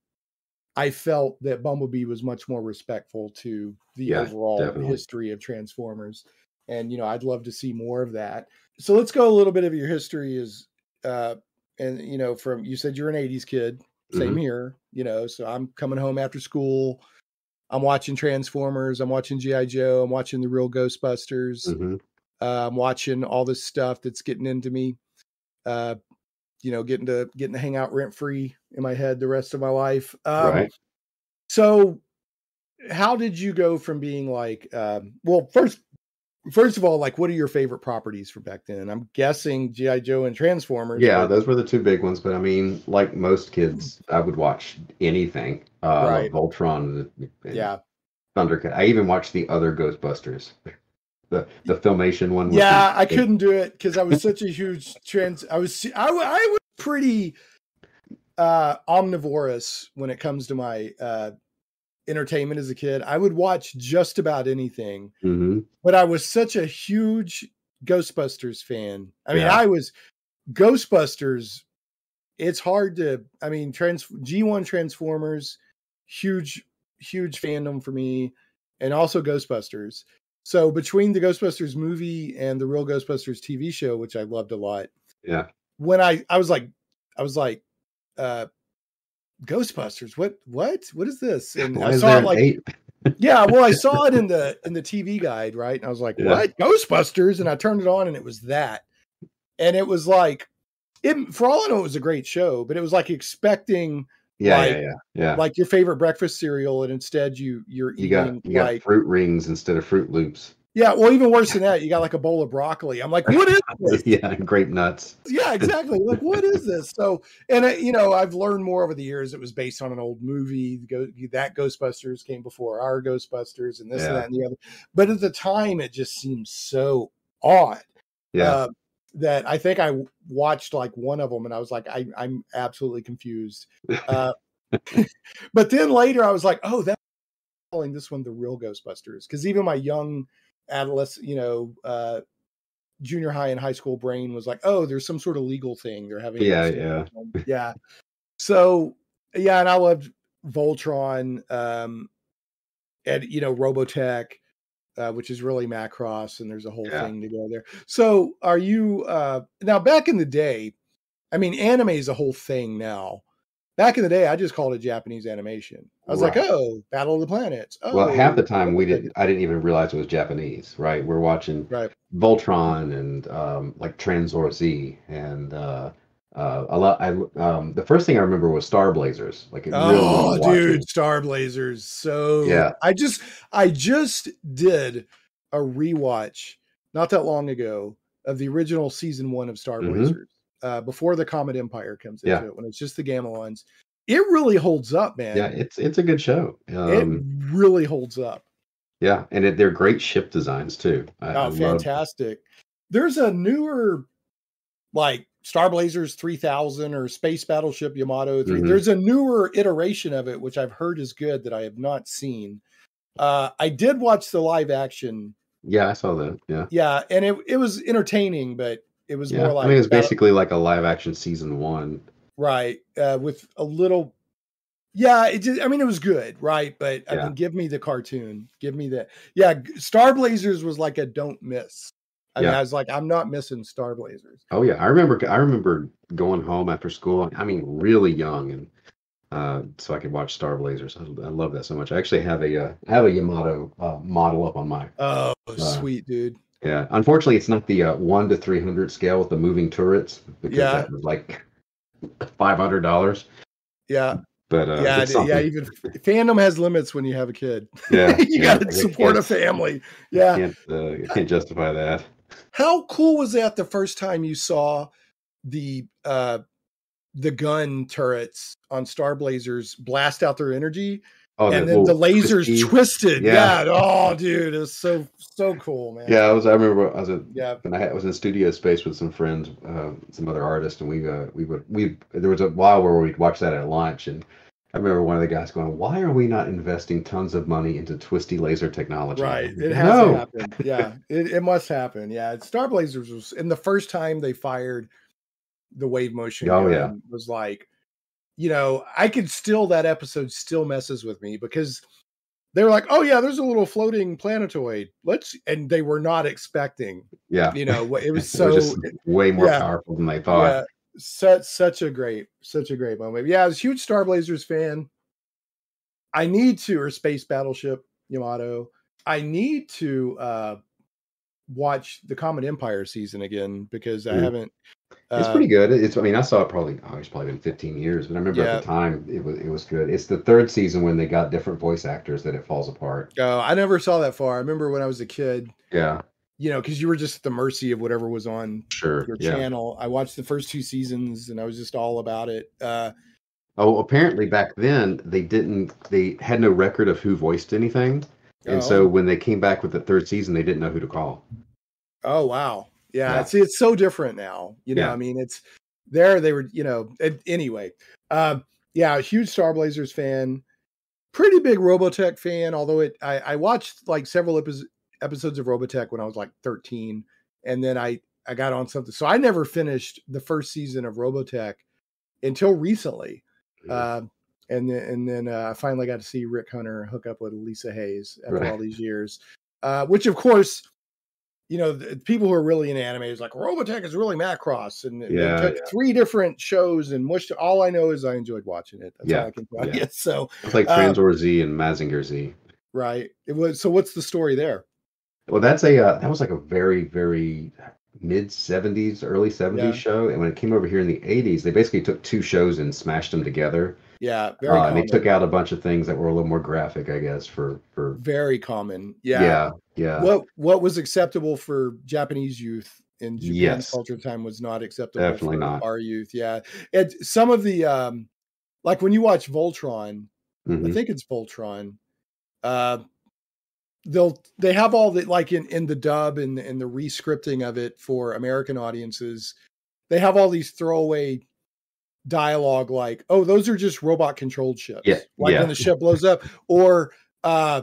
I felt that Bumblebee was much more respectful to the yeah, overall definitely. history of Transformers. And you know, I'd love to see more of that. So let's go a little bit of your history is uh and you know, from you said you're an eighties kid. Same mm-hmm. here, you know, so I'm coming home after school. I'm watching Transformers. I'm watching G I Joe. I'm watching the real Ghostbusters. Mm-hmm. Uh, I'm watching all this stuff that's getting into me, uh, you know, getting to getting to hang out rent free in my head the rest of my life. Um, right. So how did you go from being like, um, well, first, first of all, like, what are your favorite properties from back then? I'm guessing G I Joe and Transformers. Yeah, but... those were the two big ones. But I mean, like most kids, I would watch anything. Uh, right. Voltron. And yeah. Thundercat. I even watched the other Ghostbusters. The, the Filmation one. Was yeah, the, I couldn't do it because I was such a huge trans. I was I, I was pretty uh, omnivorous when it comes to my uh, entertainment as a kid. I would watch just about anything, mm-hmm. but I was such a huge Ghostbusters fan. I mean, yeah. I was Ghostbusters. It's hard to. I mean, trans G one Transformers, huge huge fandom for me, and also Ghostbusters. So between the Ghostbusters movie and the real Ghostbusters T V show, which I loved a lot. Yeah. When I, I was like, I was like, uh, Ghostbusters, what, what, what is this? And Why I saw it like, yeah, well, I saw it in the, in the T V guide. Right. And I was like, yeah. what? Ghostbusters. And I turned it on and it was that. And it was like, it, for all I know, it was a great show, but it was like expecting Yeah, like, yeah, yeah, yeah. Like your favorite breakfast cereal, and instead you you're eating you got, you like got Fruit Rings instead of Fruit Loops. Yeah, well, even worse than that, you got like a bowl of broccoli. I'm like, what is this? Yeah, grape nuts. Yeah, exactly. Like, what is this? So, and I, you know, I've learned more over the years. It was based on an old movie. Go, that Ghostbusters came before our Ghostbusters, and this yeah. and that and the other. But at the time, it just seemed so odd. Yeah. Uh, that I think I watched like one of them and I was like, I, I'm absolutely confused. Uh, but then later I was like, oh, that's calling this one the real Ghostbusters. Because even my young adolescent, you know, uh, junior high and high school brain was like, oh, there's some sort of legal thing they're having. Yeah, yeah. Yeah. So, yeah. And I loved Voltron um, and, you know, Robotech. Uh, which is really Macross, and there's a whole yeah. thing to go there. So are you uh, now back in the day? I mean, anime is a whole thing now. Back in the day, I just called it Japanese animation. I was right. like, oh, Battle of the Planets. Oh, well, half the time we didn't. I didn't even realize it was Japanese. Right? We're watching right. Voltron and um, like Transor Z and uh, uh, a lot. I um, the first thing I remember was Star Blazers. Like, it oh, really dude, watching. Star Blazers. So yeah, I just I just did a rewatch not that long ago of the original season one of Star mm-hmm. Blazers uh, before the Comet Empire comes into yeah. it, when it's just the Gamelons. It really holds up, man. Yeah, it's it's a good show. Um, it really holds up. Yeah, and it, they're great ship designs too. I, oh, I fantastic! Love... There's a newer like Star Blazers three thousand or Space Battleship Yamato three. Mm-hmm. There's a newer iteration of it, which I've heard is good, that I have not seen. Uh, I did watch the live action. Yeah, I saw that. Yeah. Yeah. And it, it was entertaining, but it was yeah. more like, I mean, it's basically like a live action season one. Right. Uh, with a little, yeah, it did. I mean, it was good. Right. But yeah. I mean, give me the cartoon, give me that. Yeah. Star Blazers was like a don't miss. I yeah. mean, I was like, I'm not missing Star Blazers. Oh yeah. I remember, I remember going home after school. I mean, really young. And, Uh, so I could watch Star Blazers. I, I love that so much. I actually have a uh, I have a Yamato uh, model up on my. Oh, uh, sweet, dude. Yeah. Unfortunately, it's not the uh, one to three hundred scale with the moving turrets because yeah. that was like five hundred dollars. Yeah. But uh, yeah, it's yeah. Even fandom has limits when you have a kid. Yeah. you yeah, got to support a family. Yeah. I can't, uh, I can't justify that. How cool was that the first time you saw the? Uh, the gun turrets on Star Blazers blast out their energy oh, and then the lasers twisty. twisted. Yeah. yeah. Oh dude. It was so, so cool, man. Yeah. I was, I remember I was, a, yeah. and I was in studio space with some friends, uh, some other artists. And we, uh, we would, we, there was a while where we'd watch that at lunch. And I remember one of the guys going, why are we not investing tons of money into twisty laser technology? Right. It has no. to happen. Yeah. it, it must happen. Yeah. Star Blazers was, and the first time they fired the wave motion oh, yeah. was like, you know, I could still, that episode still messes with me because they were like, oh yeah, there's a little floating planetoid. Let's, and they were not expecting, yeah, you know, it was so it was just way more yeah, powerful than they thought. Yeah, such, such a great, such a great moment. Yeah. I was a huge Star Blazers fan. I need to, or Space Battleship Yamato. I need to, uh, watch the Common Empire season again because I mm. haven't. It's uh, pretty good. It's, I mean, I saw it probably, oh, it's probably been fifteen years, but I remember yeah. at the time it was, it was good. It's the third season when they got different voice actors that it falls apart. Oh, I never saw that far. I remember when I was a kid. Yeah. You know, because you were just at the mercy of whatever was on sure. your yeah. channel. I watched the first two seasons and I was just all about it. Uh, oh, apparently back then they didn't, they had no record of who voiced anything. And oh. so when they came back with the third season, they didn't know who to call. Oh, wow. Yeah, yeah. It's, it's so different now. You know, yeah. I mean, it's there. They were, you know, it, anyway. Uh, yeah, a huge Star Blazers fan, pretty big Robotech fan, although it I, I watched like several epi- episodes of Robotech when I was like thirteen. And then I, I got on something. So I never finished the first season of Robotech until recently. Yeah. Uh, And then, and then uh, I finally got to see Rick Hunter hook up with Lisa Hayes after right. all these years, uh, which, of course, you know, the people who are really into anime is like, Robotech is really Macross. And yeah, they took yeah. three different shows and mushed. All I know is I enjoyed watching it. That's yeah. all I can tell you. Yeah. So, it's like Transor um, Z and Mazinger Z. Right. It was. So what's the story there? Well, that's a uh, that was like a very, very mid seventies, early seventies yeah. show. And when it came over here in the eighties, they basically took two shows and smashed them together. Yeah, very uh, common. And they took out a bunch of things that were a little more graphic, I guess, for... for very common. Yeah. Yeah, yeah. What, what was acceptable for Japanese youth in Japan's yes. culture time was not acceptable Definitely for not. our youth. Yeah. And some of the... Um, like, when you watch Voltron, mm-hmm. I think it's Voltron, uh, they'll they have all the... Like, in, in the dub and, and the re-scripting of it for American audiences, they have all these throwaway... dialogue like, oh, those are just robot controlled ships. Yeah, like yeah. when the ship blows up, or uh,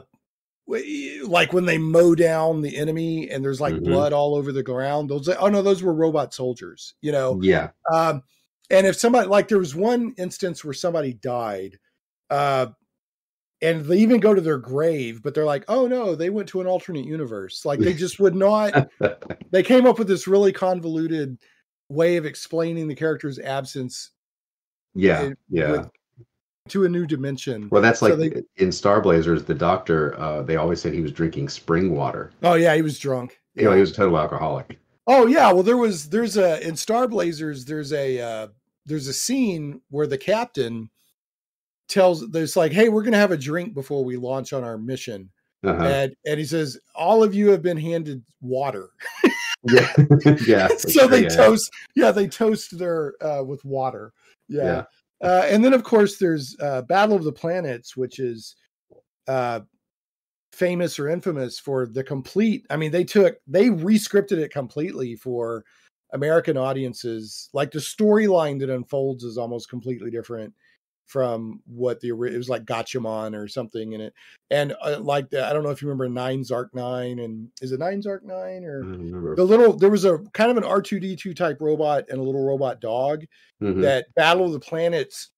like when they mow down the enemy and there's like mm-hmm. blood all over the ground. Those, oh no, those were robot soldiers. You know. Yeah. Um, and if somebody, like there was one instance where somebody died, uh, and they even go to their grave, but they're like, oh no, they went to an alternate universe. Like they just would not. They came up with this really convoluted way of explaining the character's absence. Yeah, it, yeah. With, to a new dimension. Well, that's like so they, in Star Blazers, the doctor, uh, they always said he was drinking spring water. Oh, yeah, he was drunk. You know, he was a total alcoholic. Oh, yeah. Well, there was, there's a, in Star Blazers, there's a, uh, there's a scene where the captain tells, there's like, hey, we're going to have a drink before we launch on our mission. Uh-huh. And, and he says, all of you have been handed water. yeah. yeah. So they yeah. toast. Yeah. They toast their, uh, with water. Yeah. yeah. Uh, and then, of course, there's uh, Battle of the Planets, which is uh, famous or infamous for the complete. I mean, they took they re-scripted it completely for American audiences, like the storyline that unfolds is almost completely different from what the, it was like Gatchaman or something in it. And uh, like the, I don't know if you remember Nine's Arc Nine, and is it Nine's Arc Nine or the little, there was a kind of an R two D two type robot and a little robot dog mm-hmm. that Battle of the Planets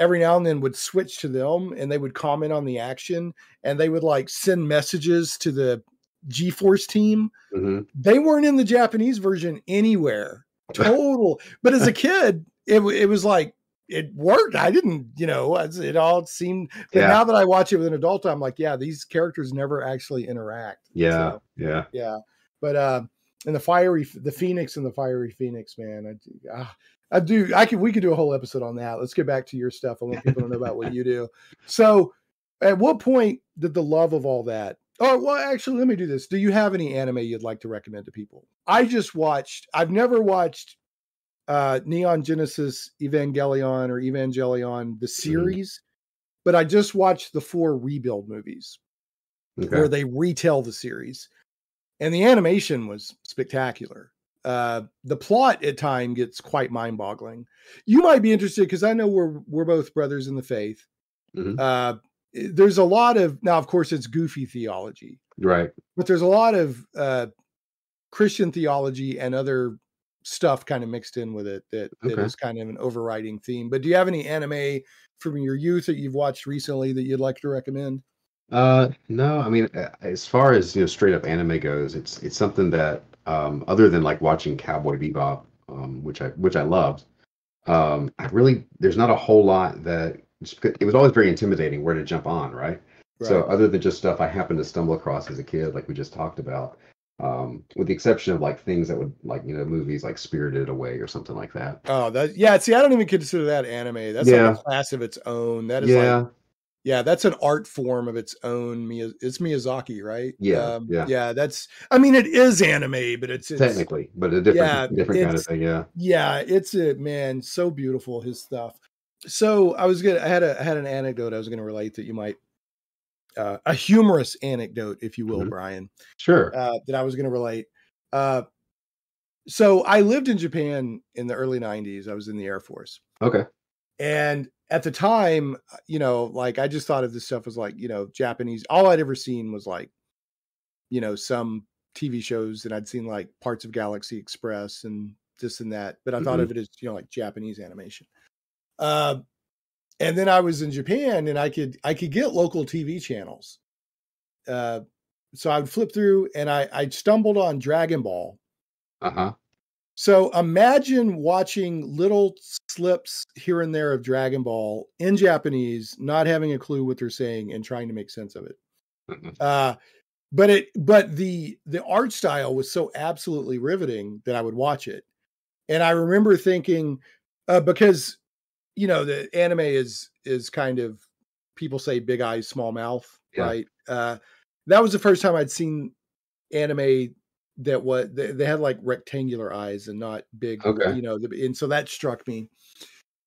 every now and then would switch to them, and they would comment on the action, and they would like send messages to the G-Force team. Mm-hmm. They weren't in the Japanese version anywhere. Total. But as a kid, it it was like, it worked. I didn't, you know, it all seemed, but yeah. now that I watch it with an adult, I'm like, yeah, these characters never actually interact. Yeah. So, yeah. Yeah. But, uh, and the fiery, the Phoenix and the fiery Phoenix, man, I, uh, I do. I could, we could do a whole episode on that. Let's get back to your stuff. I want people to know about what you do. So at what point did the love of all that? Oh, well, actually, let me do this. Do you have any anime you'd like to recommend to people? I just watched, I've never watched uh, Neon Genesis Evangelion or Evangelion, the series, mm-hmm. but I just watched the four Rebuild movies okay. where they retell the series. And the animation was spectacular. Uh, the plot at times gets quite mind-boggling. You might be interested because I know we're we're both brothers in the faith. Mm-hmm. Uh, there's a lot of now, of course, it's goofy theology, right? But there's a lot of uh, Christian theology and other stuff kind of mixed in with it that, that okay. is kind of an overriding theme. But do you have any anime from your youth that you've watched recently that you'd like to recommend? Uh, no, I mean, as far as you know, straight up anime goes, it's it's something that. Um, other than like watching Cowboy Bebop, um, which I which I loved, um, I really there's not a whole lot that it was always very intimidating where to jump on, right? right? So other than just stuff I happened to stumble across as a kid, like we just talked about, um, with the exception of like things that would like you know movies like Spirited Away or something like that. Oh, that yeah. See, I don't even consider that anime. That's yeah. like a class of its own. That is yeah. like yeah, that's an art form of its own. It's Miyazaki, right? Yeah, um, yeah, yeah. That's. I mean, it is anime, but it's, it's technically, but a different, yeah, different kind of thing. Yeah, yeah. It's a man, so beautiful his stuff. So I was gonna. I had a. I had an anecdote I was gonna relate that you might. Uh, a humorous anecdote, if you will, mm-hmm. Brian. Sure. Uh, that I was gonna relate. Uh, so I lived in Japan in the early nineties. I was in the Air Force. Okay. And at the time, you know, like I just thought of this stuff as like, you know, Japanese. All I'd ever seen was like, you know, some T V shows that I'd seen like parts of Galaxy Express and this and that. But I mm-hmm. thought of it as, you know, like Japanese animation. Uh, and then I was in Japan and I could I could get local T V channels. Uh, so I would flip through and I, I stumbled on Dragon Ball. Uh-huh. So imagine watching little slips here and there of Dragon Ball in Japanese, not having a clue what they're saying and trying to make sense of it. Uh, but it, but the, the art style was so absolutely riveting that I would watch it. And I remember thinking, uh, because, you know, the anime is, is kind of, people say big eyes, small mouth, yeah. right? Uh, that was the first time I'd seen anime that was they, they had like rectangular eyes and not big, okay. you know, and so that struck me.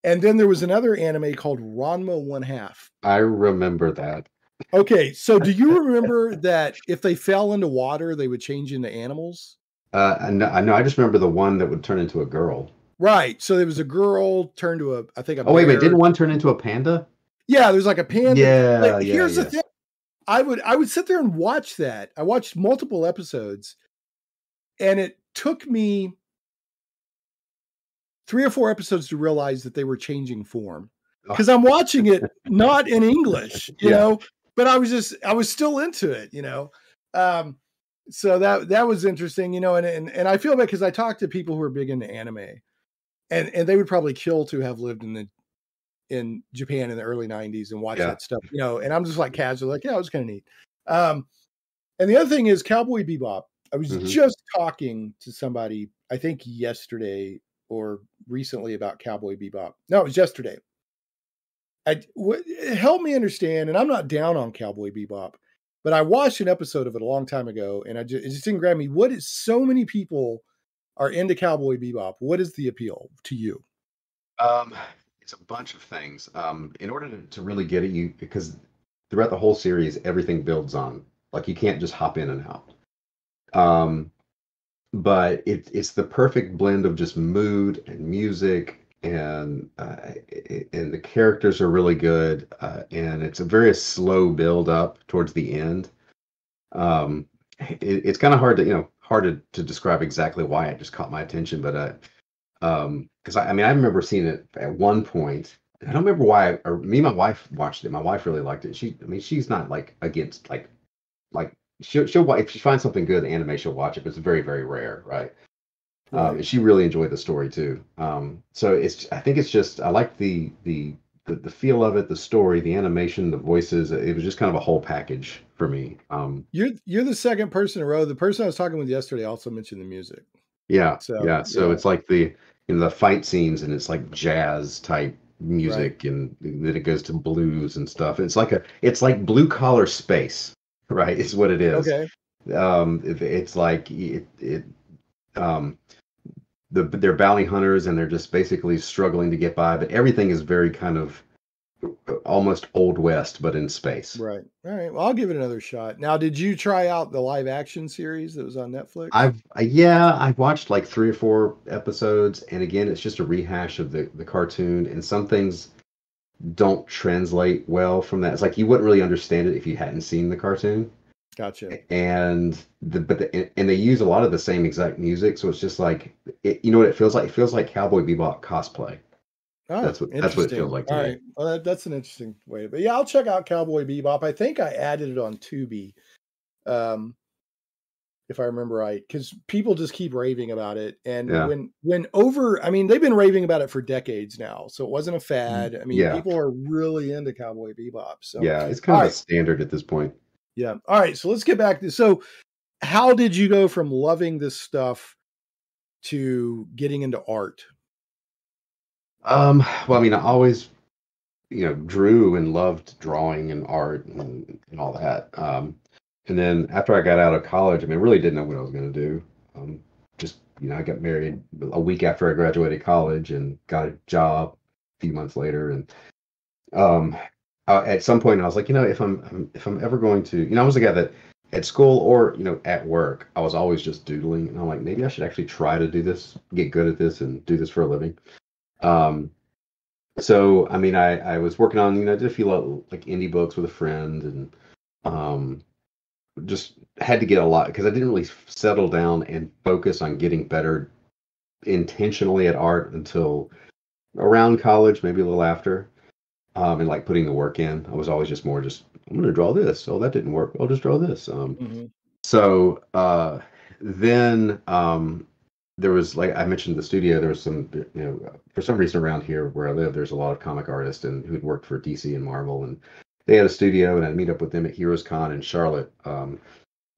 And then there was another anime called Ranma one half. I remember that. Okay, so do you remember that if they fell into water, they would change into animals? Uh, I know, I know, I just remember the one that would turn into a girl. Right, so there was a girl turned to a, I think a Oh, bear. Wait, but didn't one turn into a panda? Yeah, there's like a panda. Yeah, like, yeah Here's yeah. the thing. I would, I would sit there and watch that. I watched multiple episodes. And it took me three or four episodes to realize that they were changing form because I'm watching it not in English, you yeah. know, but I was just, I was still into it, you know? Um, so that, that was interesting, you know, and, and, and I feel bad because I talked to people who are big into anime and, and they would probably kill to have lived in the, in Japan in the early nineties and watch yeah. that stuff, you know, and I'm just like casual, like, yeah, it was kind of neat. Um, and the other thing is Cowboy Bebop. I was mm-hmm. just talking to somebody, I think yesterday or recently about Cowboy Bebop. No, it was yesterday. I, what, it helped me understand, and I'm not down on Cowboy Bebop, but I watched an episode of it a long time ago, and I just, it just didn't grab me. What is so many people are into Cowboy Bebop? What is the appeal to you? Um, it's a bunch of things. Um, in order to, to really get at you, because throughout the whole series, everything builds on. Like, you can't just hop in and out. Um, but it, it's the perfect blend of just mood and music, and uh, and the characters are really good, uh, and it's a very slow build up towards the end. Um, it, it's kind of hard to you know hard to, to describe exactly why it just caught my attention, but uh, um, because I, I mean I remember seeing it at one point. I don't remember why. Or me and my wife watched it. My wife really liked it. She, I mean, she's not like against like, like she'll she'll if she finds something good in anime, she'll watch it. But it's very very rare, right? Mm-hmm. Um, she really enjoyed the story too. Um, so it's I think it's just I like the, the the the feel of it, the story, the animation, the voices. It was just kind of a whole package for me. Um, you're you're the second person in a row. The person I was talking with yesterday also mentioned the music. Yeah, so, yeah. So yeah. It's like the you know, the fight scenes, and it's like jazz type music, right. And then it goes to blues and stuff. It's like a it's like blue collar space, right? Is what it is. Okay. Um, it, it's like it it um the they're bounty hunters, and they're just basically struggling to get by. But everything is very kind of almost old west, but in space. Right. All right. Well, I'll give it another shot. Now, did you try out the live action series that was on Netflix? I've uh, yeah, I watched like three or four episodes, and again, it's just a rehash of the the cartoon, and some things don't translate well from that. It's like you wouldn't really understand it if you hadn't seen the cartoon. Gotcha. And the but the, and they use a lot of the same exact music, so it's just like it, you know what it feels like? It feels like Cowboy Bebop cosplay. Oh, that's what that's what it feels like to All me. Right. Well, that, that's an interesting way. But yeah, I'll check out Cowboy Bebop. I think I added it on Tubi, um, if I remember right, because people just keep raving about it. And yeah. when when over, I mean, they've been raving about it for decades now, so it wasn't a fad. I mean, yeah. people are really into Cowboy Bebop. So yeah, it's kind All of right. a standard at this point. Yeah. All right. So let's get back to so how did you go from loving this stuff to getting into art? Um, well, I mean, I always, you know, drew and loved drawing and art and, and all that. Um, and then after I got out of college, I mean, I really didn't know what I was going to do. Um, just, you know, I got married a week after I graduated college and got a job a few months later. And, um, I, at some point I was like, you know, if I'm, if I'm ever going to, you know, I was the guy that at school or, you know, at work, I was always just doodling, and I'm like, maybe I should actually try to do this, get good at this and do this for a living. Um, so, I mean, I, I was working on, you know, I did a few of, like indie books with a friend, and, um, just had to get a lot because I didn't really settle down and focus on getting better intentionally at art until around college, maybe a little after, um, and like putting the work in. I was always just more just, I'm going to draw this. Oh, that didn't work. I'll just draw this. Um, mm-hmm. so, uh, then, um, there was, like I mentioned, the studio. There was some, you know, for some reason around here where I live, there's a lot of comic artists and who'd worked for D C and Marvel, and they had a studio, and I'd meet up with them at Heroes Con in Charlotte um,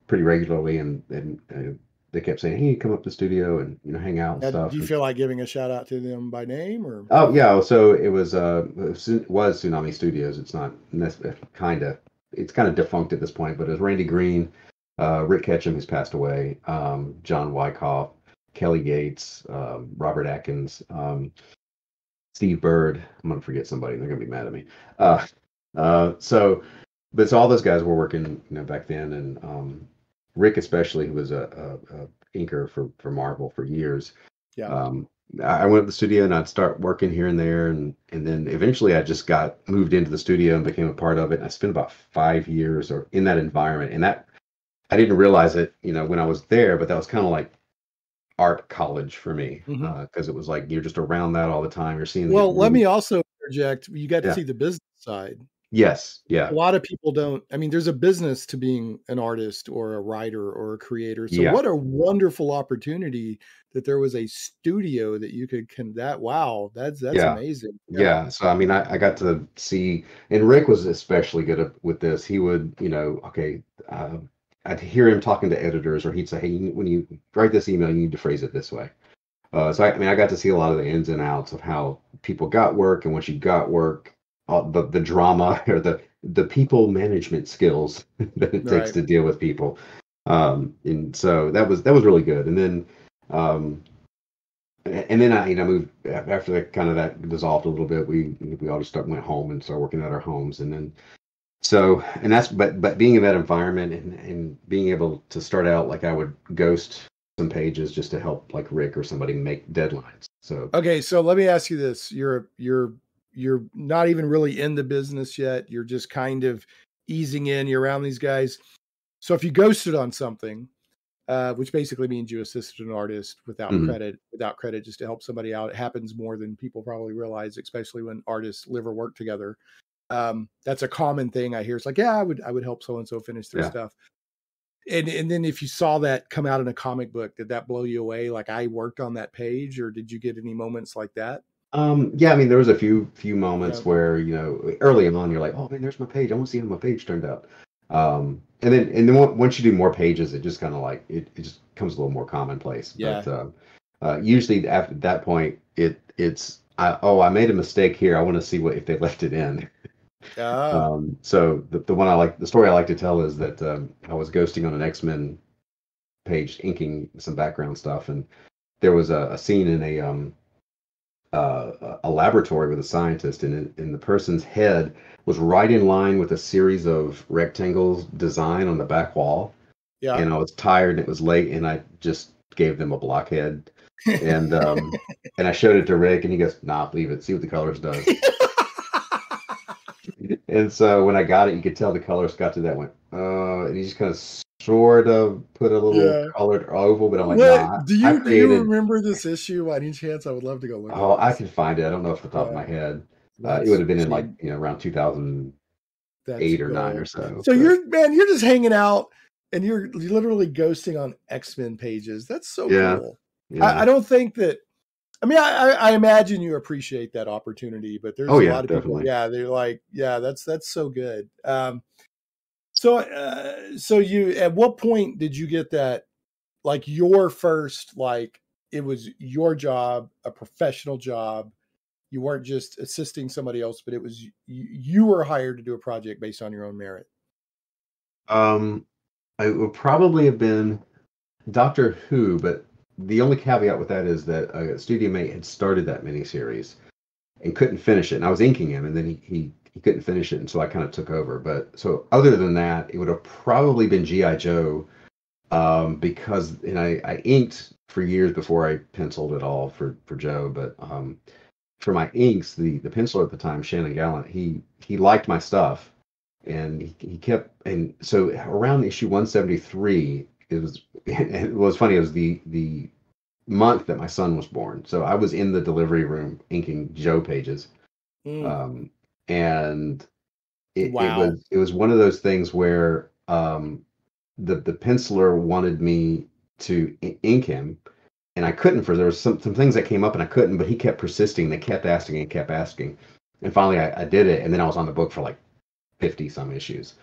pretty regularly, and and uh, they kept saying, "Hey, come up to the studio and you know hang out and now, stuff." Do you and, feel like giving a shout out to them by name or? Oh yeah, so it was uh it was Tsunami Studios. It's not kind of it's kind of defunct at this point, but it was Randy Green, uh, Rick Ketchum, who's passed away, um, John Wyckoff, Kelly Gates, um, Robert Atkins, um, Steve Bird. I'm going to forget somebody. They're going to be mad at me. Uh, uh, so, but so all those guys were working, you know, back then. And um, Rick, especially, who was a, a, a inker for, for Marvel for years. Yeah. Um, I went to the studio and I'd start working here and there. And, and then eventually I just got moved into the studio and became a part of it. And I spent about five years or in that environment. And that, I didn't realize it, you know, when I was there, but that was kind of like art college for me, because mm-hmm. uh, it was like you're just around that all the time. You're seeing. Well, let me also interject. You got to yeah. see the business side. Yes, yeah. A lot of people don't. I mean, there's a business to being an artist or a writer or a creator. So yeah. what a wonderful opportunity that there was a studio that you could can that. Wow, that's that's yeah. amazing. Yeah. yeah. So I mean, I, I got to see, and Rick was especially good with this. He would, you know, okay. Uh, I'd hear him talking to editors, or he'd say, "Hey, when you write this email, you need to phrase it this way." Uh, so I, I mean, I got to see a lot of the ins and outs of how people got work, and once you got work, uh, the the drama or the the people management skills that it right. takes to deal with people. Um, and so that was that was really good. And then, um, and then I you know moved after that kind of that dissolved a little bit. We we all just started, went home and started working at our homes, and then. So, and that's, but, but being in that environment and, and being able to start out, like I would ghost some pages just to help like Rick or somebody make deadlines. So okay, so let me ask you this: you're you're you're not even really in the business yet. You're just kind of easing in. You're around these guys. So if you ghosted on something, uh, which basically means you assisted an artist without mm-hmm. credit, without credit, just to help somebody out. It happens more than people probably realize, especially when artists live or work together. Um, that's a common thing I hear. It's like, yeah, I would, I would help so-and-so finish their yeah. stuff. And and then if you saw that come out in a comic book, did that blow you away? Like I worked on that page, or did you get any moments like that? Um, yeah, I mean, there was a few, few moments yeah. where, you know, early on you're like, oh man, there's my page. I want to see how my page turned out. Um, and then, and then once you do more pages, it just kind of like, it, it just becomes a little more commonplace. Yeah. But, um, uh, usually after that point, it it's, I, oh, I made a mistake here. I want to see what, if they left it in. Oh. Um, so the, the one I like, the story I like to tell is that, um, I was ghosting on an X-Men page, inking some background stuff. And there was a, a scene in a, um, uh, a laboratory with a scientist, and in the person's head was right in line with a series of rectangles design on the back wall. Yeah. And I was tired and it was late and I just gave them a blockhead. And, um, and I showed it to Rick and he goes, nah, leave it. See what the colors does. And so when I got it, you could tell the colors got to that one. Uh, and he just kind of sort of put a little yeah. colored oval, but I'm like, what? Nah. Do you, I created... do you remember this issue? By any chance? I would love to go look at it. Oh, I can find it. I don't know off the top yeah. of my head. Uh, it would have been in like, you know, around two thousand eight That's or nine or so. So but... you're, man, you're just hanging out and you're literally ghosting on X-Men pages. That's so yeah. cool. Yeah. I, I don't think that, I mean, I, I imagine you appreciate that opportunity, but there's oh, a yeah, lot of definitely. people. Yeah, they're like, yeah, that's that's so good. Um, so, uh, so you, at what point did you get that? Like your first, like it was your job, a professional job. You weren't just assisting somebody else, but it was you, you were hired to do a project based on your own merit. Um, I would probably have been Doctor Who, but. The only caveat with that is that a studio mate had started that miniseries and couldn't finish it. And I was inking him, and then he, he, he couldn't finish it. And so I kind of took over. But so other than that, it would have probably been G I Joe um, because and I, I inked for years before I penciled at all for, for Joe. But um, for my inks, the, the penciler at the time, Shannon Gallant, he, he liked my stuff. And he, he kept – and so around issue one seventy-three – It was it was funny. It was the the month that my son was born, so I was in the delivery room inking Joe pages, mm. um, and it, wow. it was it was one of those things where um, the the penciler wanted me to ink him, and I couldn't for there was some some things that came up and I couldn't, but he kept persisting. They kept asking and kept asking, and finally I, I did it, and then I was on the book for like fifty some issues.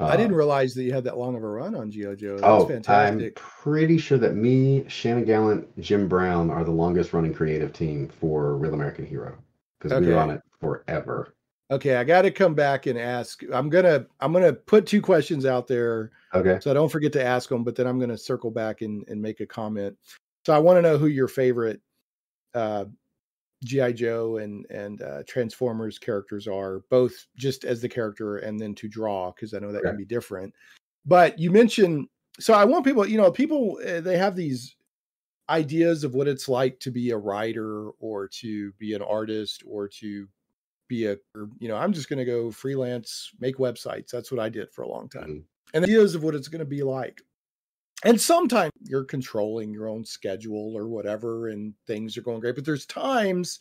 I didn't realize that you had that long of a run on G I Joe. That's oh, fantastic. I'm pretty sure that me, Shannon Gallant, Jim Brown are the longest running creative team for Real American Hero because okay. we were on it forever. Okay, I got to come back and ask. I'm gonna I'm gonna put two questions out there. Okay. So I don't forget to ask them, but then I'm gonna circle back and, and make a comment. So I want to know who your favorite uh, G I Joe and and uh, Transformers characters are, both just as the character and then to draw, because I know that yeah. can be different. But you mentioned, so I want people, you know, people, they have these ideas of what it's like to be a writer or to be an artist or to be a, or, you know, I'm just going to go freelance, make websites. That's what I did for a long time. Mm-hmm. And the ideas of what it's going to be like. And sometimes you're controlling your own schedule or whatever, and things are going great. But there's times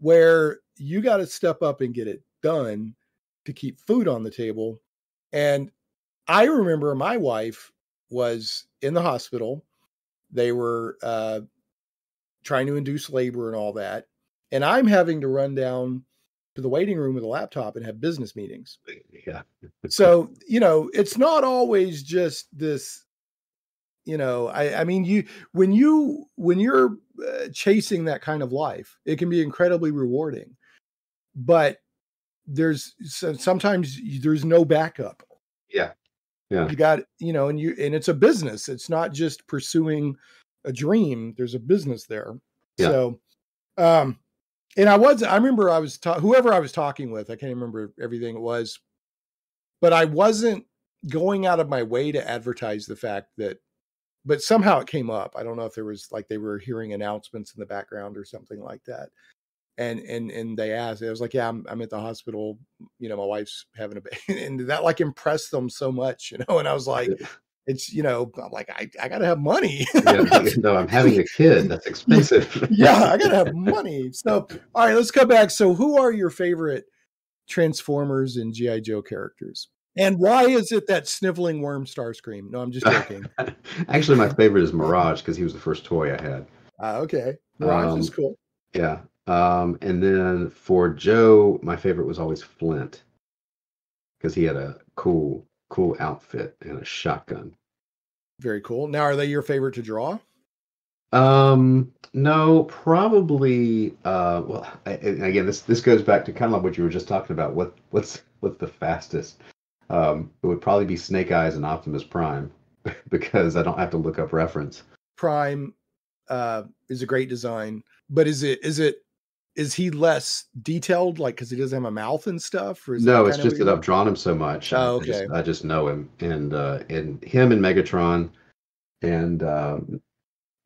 where you got to step up and get it done to keep food on the table. And I remember my wife was in the hospital. They were uh, trying to induce labor and all that. And I'm having to run down to the waiting room with a laptop and have business meetings. Yeah. So, you know, it's not always just this. You know, I, I mean, you when you when you're uh, chasing that kind of life, it can be incredibly rewarding. But there's so sometimes you, there's no backup. Yeah, yeah. You got you know, and you and it's a business. It's not just pursuing a dream. There's a business there. Yeah. So, um, and I was I remember I was ta- whoever I was talking with. I can't remember everything it was, but I wasn't going out of my way to advertise the fact that but somehow it came up. I don't know if there was like, they were hearing announcements in the background or something like that. And, and, and they asked, I was like, yeah, I'm, I'm at the hospital. You know, my wife's having a baby, and that like impressed them so much, you know? And I was like, it's, you know, I'm like, I, I gotta have money. Yeah, no, I'm having a kid. That's expensive. Yeah. I gotta have money. So, all right, let's go back. So who are your favorite Transformers and G I. Joe characters? And why is it that sniveling worm Starscream? No, I'm just joking. Actually, my favorite is Mirage, because he was the first toy I had. Uh, okay. Mirage um, is cool. Yeah. Um, and then for Joe, my favorite was always Flint, because he had a cool, cool outfit and a shotgun. Very cool. Now, are they your favorite to draw? Um, no, probably, uh, well, I, again, this, this goes back to kind of like what you were just talking about. What, what's, what's the fastest? Um, it would probably be Snake Eyes and Optimus Prime, because I don't have to look up reference. Prime uh, is a great design, but is it is it is he less detailed, like because he doesn't have a mouth and stuff? Or is no, it's just that I've drawn him so much. Oh, okay. I just, I just know him, and uh, and him and Megatron, and um,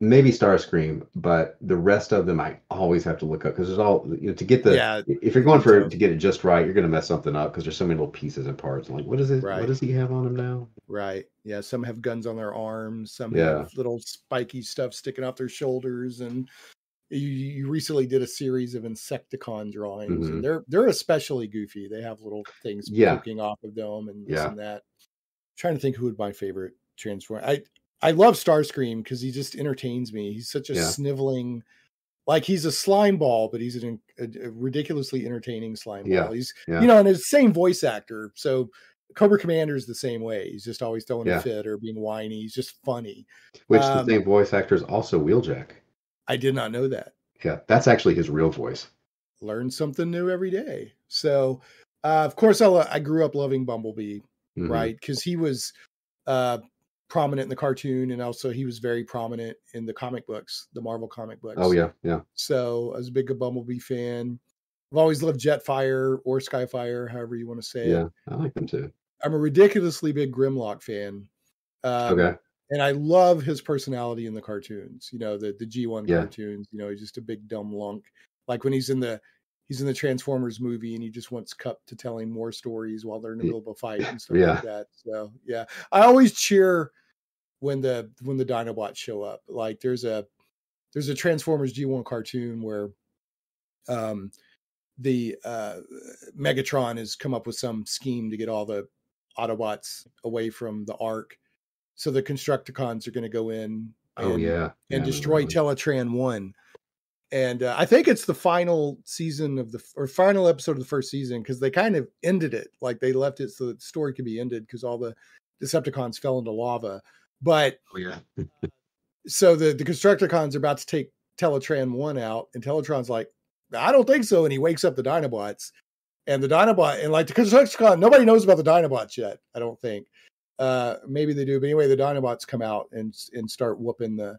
maybe Starscream, but the rest of them I always have to look up, because there's all, you know, to get the, yeah, if you're going for, to get it just right, you're going to mess something up, because there's so many little pieces and parts. I'm like, what is it? Right. What does he have on him now? Right. Yeah. Some have guns on their arms. Some yeah. have little spiky stuff sticking off their shoulders. And you, you recently did a series of Insecticon drawings, mm-hmm. and they're, they're especially goofy. They have little things yeah. poking off of them and this yeah. and that. I'm trying to think who would my favorite transform. I, I love Starscream, because he just entertains me. He's such a yeah. sniveling, like he's a slime ball, but he's an, a, a ridiculously entertaining slime yeah. ball. He's, yeah. you know, and it's the same voice actor. So Cobra Commander is the same way. He's just always throwing yeah. a fit or being whiny. He's just funny. Which um, the same voice actor is also Wheeljack. I did not know that. Yeah, that's actually his real voice. Learn something new every day. So, uh, of course, I, lo- I grew up loving Bumblebee, mm-hmm. right? Because he was... Uh, prominent in the cartoon, and also he was very prominent in the comic books, the Marvel comic books. Oh yeah, yeah. So I was a big Bumblebee fan. I've always loved Jetfire or Skyfire, however you want to say yeah, it. Yeah, I like them too. I'm a ridiculously big Grimlock fan. Um, okay. And I love his personality in the cartoons. You know, the the G one yeah. cartoons. You know, he's just a big dumb lunk. Like when he's in the he's in the Transformers movie, and he just wants Cup to tell him more stories while they're in the middle of a fight and stuff yeah. like that. So yeah, I always cheer when the when the Dinobots show up. Like there's a there's a Transformers G one cartoon where um, the uh, Megatron has come up with some scheme to get all the Autobots away from the Ark. So the Constructicons are going to go in and, oh, yeah. Yeah, and destroy Teletran one. And uh, I think it's the final season of the, or final episode of the first season, because they kind of ended it. Like they left it so that the story could be ended, because all the Decepticons fell into lava. But oh, yeah. so the, the Constructicons are about to take Teletran one out, and Teletran's like, I don't think so. And he wakes up the Dinobots, and the Dinobot, and like the Constructicon, nobody knows about the Dinobots yet, I don't think. Uh, maybe they do. But anyway, the Dinobots come out and and start whooping the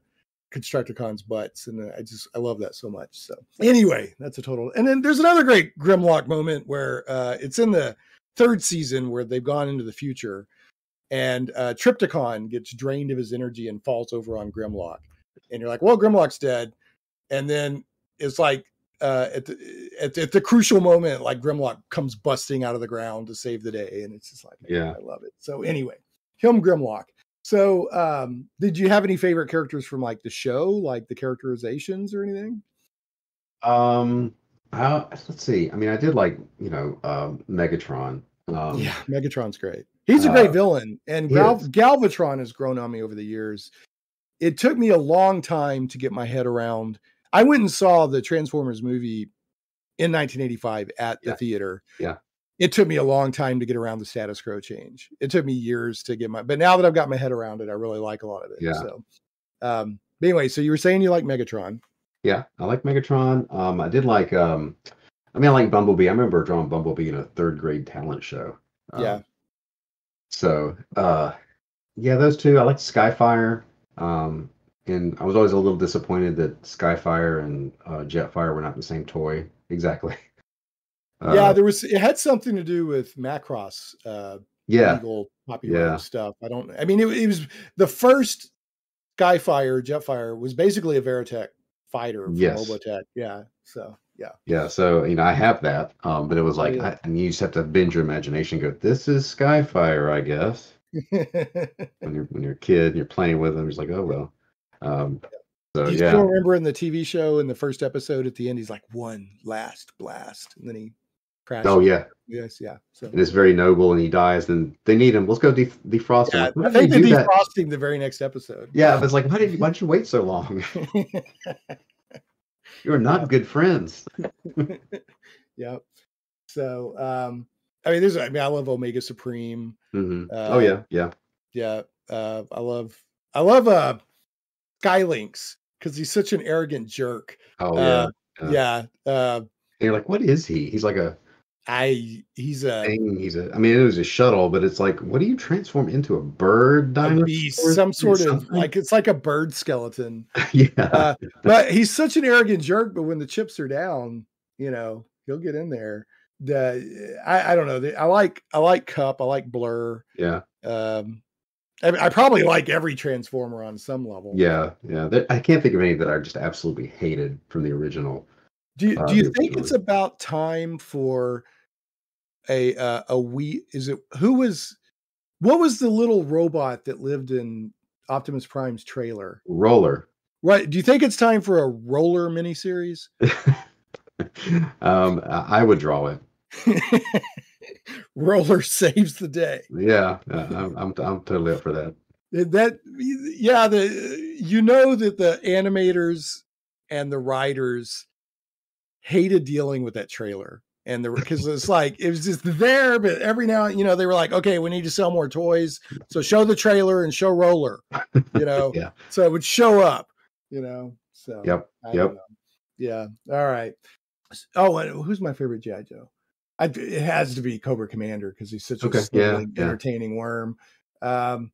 Constructicons' butts, and I just I love that so much. So anyway, that's a total. And then there's another great Grimlock moment where uh it's in the third season, where they've gone into the future, and uh Triptychon gets drained of his energy and falls over on Grimlock, and you're like, well, Grimlock's dead. And then it's like uh at the at, at the crucial moment, like Grimlock comes busting out of the ground to save the day, and it's just like, yeah, I love it. So anyway, him Grimlock. So, um, did you have any favorite characters from like the show, like the characterizations or anything? Um, I, let's see. I mean, I did like, you know, um, Megatron. Um, yeah, Megatron's great. He's a great uh, villain. And Gal- Galvatron has grown on me over the years. It took me a long time to get my head around. I went and saw the Transformers movie in nineteen eighty-five at yeah. the theater. Yeah. It took me a long time to get around the status quo change. It took me years to get my, but now that I've got my head around it, I really like a lot of it. Yeah. So, um, but anyway, so you were saying you like Megatron. Yeah, I like Megatron. Um, I did like, um, I mean, I like Bumblebee. I remember drawing Bumblebee in a third grade talent show. Um, yeah. So, uh, yeah, those two. I liked Skyfire. Um, and I was always a little disappointed that Skyfire and uh, Jetfire were not the same toy. Exactly. Uh, yeah, there was. It had something to do with Macross, uh, yeah, legal copyright yeah. stuff. I don't. I mean, it, it was the first Skyfire, Jetfire was basically a Veritech fighter from yes. Robotech. Yeah. So, yeah. Yeah. So, you know, I have that. Um, but it was like, oh, yeah. I, and you just have to bend your imagination and go, this is Skyfire, I guess. when, you're, when you're a kid and you're playing with them, it's like, oh, well. Um, so, Do you yeah. still remember in the T V show, in the first episode at the end, he's like, one last blast. And then he crashes. Oh, yeah. Yes. Yeah. So, and it's very noble and he dies and they need him. Let's go def defrost yeah, him. I think they're defrosting that? the very next episode. Yeah. But it's like, why did you, why did you wait so long? You're not yeah. good friends. Yep. So, um, I mean, there's, I mean, I love Omega Supreme. Mm-hmm. uh, oh yeah. Yeah. Yeah. Uh, I love, I love, uh, Skylinks because he's such an arrogant jerk. Oh yeah. Uh, yeah. yeah. Uh, you're like, what is he? He's like a, I, he's a, thing. he's a, I mean, it was a shuttle, but it's like, what do you transform into? A bird dinosaur? Some sort of like, it's like a bird skeleton. Yeah. Uh, but he's such an arrogant jerk, but when the chips are down, you know, he'll get in there. The, I, I don't know. I like, I like Cup. I like Blur. Yeah. Um, I, I probably like every Transformer on some level. Yeah. Yeah. I can't think of any that I just absolutely hated from the original. Do you, do you uh, think it's about time for a uh, a we is it who was what was the little robot that lived in Optimus Prime's trailer? Roller. Right. Do you think it's time for a Roller miniseries? um, I would draw it. Roller saves the day. Yeah, I'm I'm, I'm totally up for that. That yeah, the you know that the animators and the writers hated dealing with that trailer and the because it's like it was just there, but every now and you know they were like, okay, we need to sell more toys, so show the trailer and show Roller, you know. Yeah, so it would show up, you know. So yep, I yep, yeah. All right. Oh, and who's my favorite G I. Joe? I, it has to be Cobra Commander because he's such okay. a yeah, yeah. entertaining worm. Um,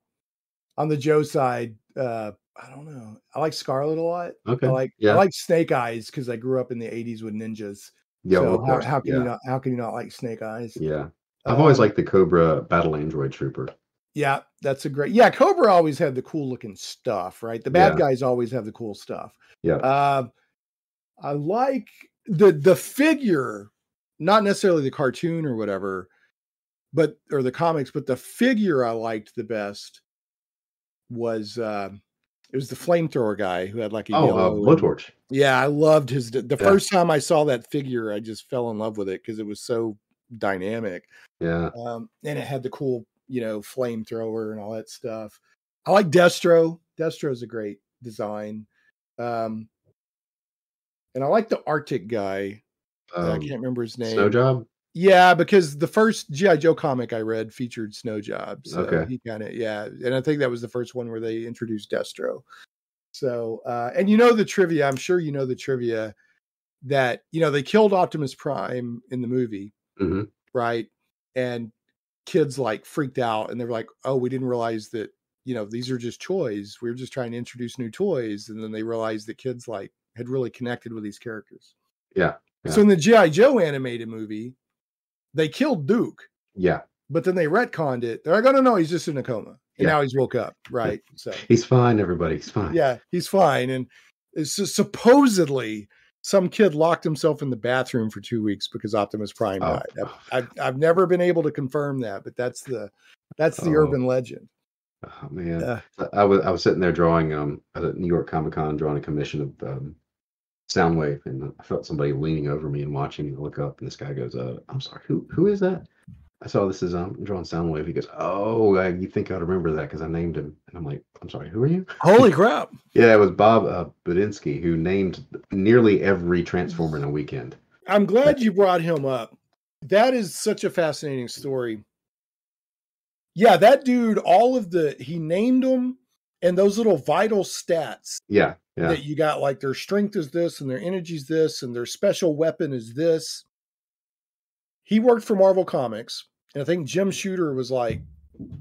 on the Joe side, uh, I don't know. I like Scarlet a lot. Okay. I like yeah. I like Snake Eyes because I grew up in the eighties with ninjas. Yeah. So how, how can yeah. you not? How can you not like Snake Eyes? Yeah. I've um, always liked the Cobra Battle Android Trooper. Yeah, that's a great. Yeah, Cobra always had the cool looking stuff, right? The bad yeah. guys always have the cool stuff. Yeah. Uh, I like the the figure, not necessarily the cartoon or whatever, but or the comics, but the figure I liked the best was. Uh, It was the flamethrower guy who had like a oh, yellow uh, blowtorch. Yeah, I loved his. The yeah. first time I saw that figure, I just fell in love with it because it was so dynamic. Yeah, um, and it had the cool, you know, flamethrower and all that stuff. I like Destro. Destro's a great design, um, and I like the Arctic guy. Um, I can't remember his name. Snow Job. Yeah, because the first G I. Joe comic I read featured Snow Job. So okay. he kind of, yeah. And I think that was the first one where they introduced Destro. So, uh, and you know the trivia, I'm sure you know the trivia that, you know, they killed Optimus Prime in the movie, mm-hmm. right? And kids like freaked out and they were like, oh, we didn't realize that, you know, these are just toys. We were just trying to introduce new toys. And then they realized that kids like had really connected with these characters. Yeah. yeah. So in the G I. Joe animated movie, they killed Duke. Yeah. But then they retconned it. They're like, oh, no, no, he's just in a coma. And yeah. now he's woke up. Right. Yeah. So he's fine, everybody. He's fine. Yeah, he's fine. And it's just supposedly some kid locked himself in the bathroom for two weeks because Optimus Prime oh. died. I've, I've, I've never been able to confirm that, but that's the that's the oh. urban legend. Oh, man. Uh, I, was, I was sitting there drawing um, at a New York Comic Con, drawing a commission of um, Soundwave, and I felt somebody leaning over me and watching me look up, and this guy goes, uh, I'm sorry, who who is that? I saw this is um drawing Soundwave. He goes, oh, I, you think I'd remember that because I named him. And I'm like, I'm sorry, who are you? Holy crap. Yeah, it was Bob uh, Budiansky, who named nearly every Transformer in a weekend. I'm glad That's you brought him up. That is such a fascinating story. Yeah, that dude, all of the, he named them, and those little vital stats. Yeah. Yeah. That you got like their strength is this and their energy is this and their special weapon is this. He worked for Marvel Comics. And I think Jim Shooter was like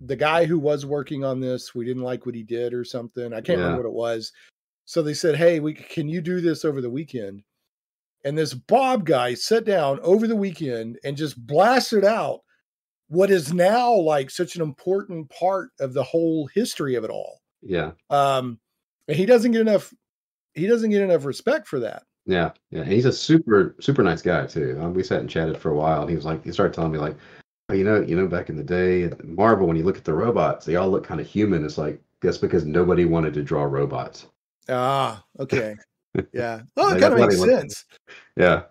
the guy who was working on this. We didn't like what he did or something. I can't yeah. remember what it was. So they said, hey, we can you do this over the weekend? And this Bob guy sat down over the weekend and just blasted out what is now like such an important part of the whole history of it all. Yeah. Um, And he doesn't get enough. He doesn't get enough respect for that. Yeah, yeah. He's a super, super nice guy too. Um, we sat and chatted for a while, and he was like, he started telling me like, oh, you know, you know, back in the day, at Marvel, when you look at the robots, they all look kind of human. It's like that's because nobody wanted to draw robots. Ah, okay, yeah. Oh, well, it kind of makes sense. Yeah,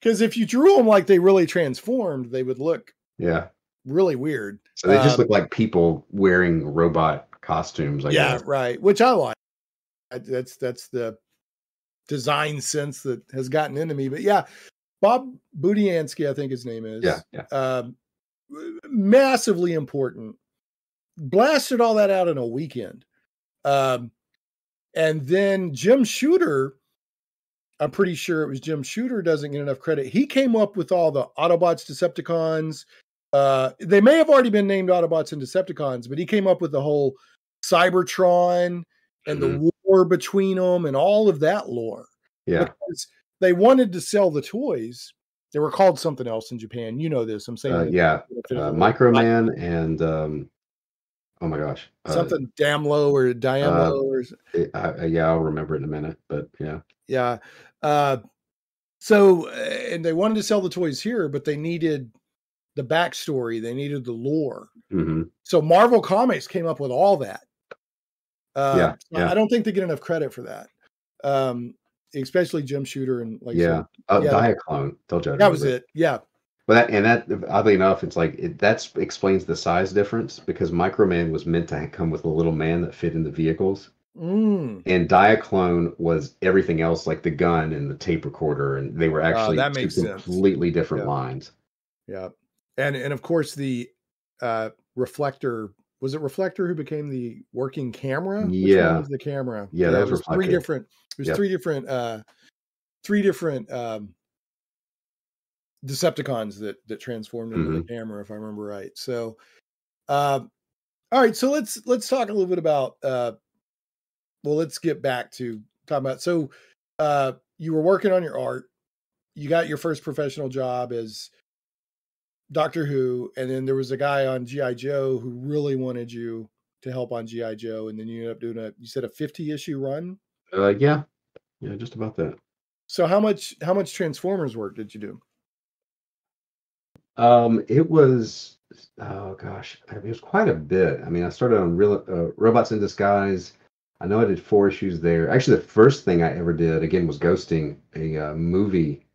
because if you drew them like they really transformed, they would look yeah really weird. So they just um, look like people wearing robot costumes. I yeah, guess. Right. Which I like. I, that's that's the design sense that has gotten into me. But yeah, Bob Budiansky, I think his name is. Yeah, yeah. Um, massively important. Blasted all that out in a weekend. Um, and then Jim Shooter, I'm pretty sure it was Jim Shooter, doesn't get enough credit. He came up with all the Autobots, Decepticons. Uh, they may have already been named Autobots and Decepticons, but he came up with the whole Cybertron and mm-hmm. the war between them and all of that lore. Yeah. Because they wanted to sell the toys. They were called something else in Japan. You know this. I'm saying. Uh, yeah. Uh, Microman and, um, oh my gosh. Uh, something Damlo or Diamlo. Uh, or it, I, yeah, I'll remember it in a minute, but yeah. Yeah. Uh, so, and they wanted to sell the toys here, but they needed the backstory. They needed the lore. Mm-hmm. So Marvel Comics came up with all that. Uh, yeah, so yeah. I don't think they get enough credit for that. Um, especially Jim Shooter and like, yeah. So, yeah. Uh, Diaclone. Told you that was it. Yeah. But that, and that, oddly enough, it's like, it, that's explains the size difference because Microman was meant to come with a little man that fit in the vehicles. Mm. And Diaclone was everything else, like the gun and the tape recorder. And they were actually uh, that makes two completely sense. different yeah. lines. Yeah. And, and of course the, uh, Reflector, was it Reflector who became the working camera? Which yeah. Was the camera. Yeah. yeah that was, was three different, it was yep. three different, uh, three different, um, Decepticons that, that transformed into mm-hmm. the camera, if I remember right. So, uh, all right. So let's, let's talk a little bit about, uh, well, let's get back to talking about, so, uh, you were working on your art, you got your first professional job as Doctor Who, and then there was a guy on G I Joe who really wanted you to help on G I Joe, and then you ended up doing a, you said a fifty issue run? Uh, yeah. Yeah, just about that. So how much how much Transformers work did you do? Um, it was, oh gosh, it was quite a bit. I mean, I started on real, uh, Robots in Disguise. I know I did four issues there. Actually, the first thing I ever did, again, was ghosting a uh, movie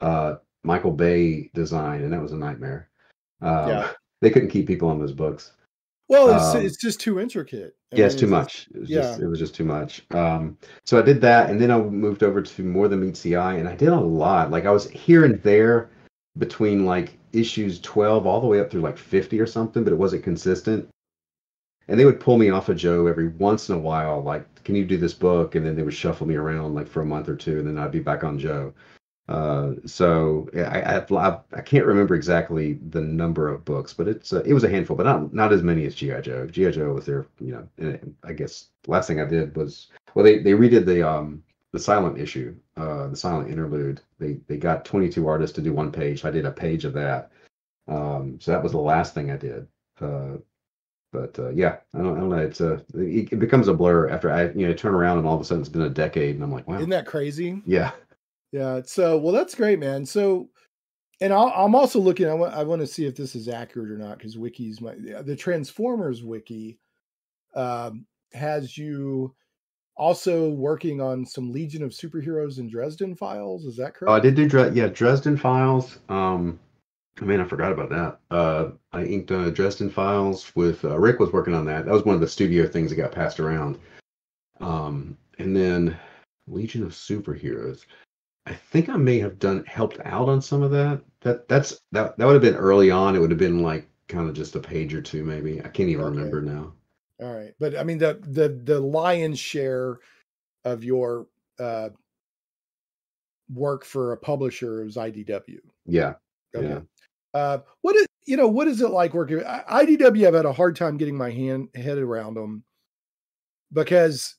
uh Michael Bay design, and that was a nightmare. Um, yeah. They couldn't keep people on those books. Well, it's, um, it's just too intricate. I yeah, mean, it's too it's much. Just, it was yeah. just, it was just too much. Um, so I did that, and then I moved over to More Than Meets the Eye, and I did a lot. Like I was here and there between like issues twelve all the way up through like fifty or something, but it wasn't consistent. And they would pull me off of Joe every once in a while, like, can you do this book? And then they would shuffle me around like for a month or two, and then I'd be back on Joe. Uh, so I, I I can't remember exactly the number of books, but it's a, it was a handful, but not not as many as G I Joe. G I Joe was there, you know. And I guess last thing I did was well, they they redid the um the silent issue, uh, the silent interlude. They they got twenty-two artists to do one page. I did a page of that. Um, so that was the last thing I did. Uh, but uh, yeah, I don't I don't know. It's a it, it becomes a blur after I you know turn around and all of a sudden it's been a decade and I'm like, wow, isn't that crazy? Yeah. Yeah. So, well, that's great, man. So, and I'll, I'm also looking, I want, I want to see if this is accurate or not. Cause wikis, my, the Transformers wiki, um, has you also working on some Legion of Superheroes and Dresden Files. Is that correct? Oh, I did do Dresden. Yeah. Dresden Files. Um, I mean, I forgot about that. Uh, I inked uh, Dresden Files with uh, Rick was working on that. That was one of the studio things that got passed around. Um, and then Legion of Superheroes. I think I may have done helped out on some of that. That that's that that would have been early on. It would have been like kind of just a page or two, maybe. I can't even okay. remember now. All right, but I mean the the the lion's share of your uh, work for a publisher is I D W. Yeah. Okay. Yeah. Uh, what is you know what is it like working? I, I D W, I've had a hard time getting my hand head around them because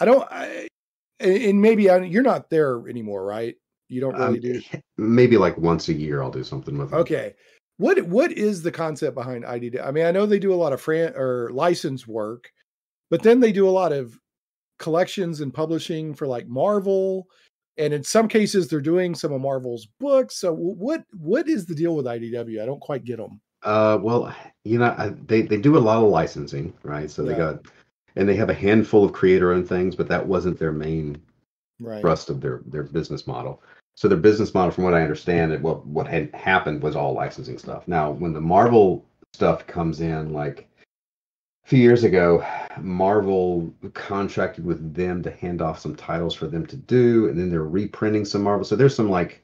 I don't. I, And maybe I, you're not there anymore, right? You don't really um, do maybe like once a year. I'll do something with them. Okay. What what is the concept behind I D W? I mean, I know they do a lot of fran or license work, but then they do a lot of collections and publishing for like Marvel. And in some cases, they're doing some of Marvel's books. So what what is the deal with I D W? I don't quite get them. Uh, well, you know, I, they, they do a lot of licensing, right? So yeah. they got, and they have a handful of creator-owned things, but that wasn't their main right. thrust of their, their business model. So their business model, from what I understand, and what, what had happened was all licensing stuff. Now, when the Marvel stuff comes in, like a few years ago, Marvel contracted with them to hand off some titles for them to do, and then they're reprinting some Marvel. So there's some like,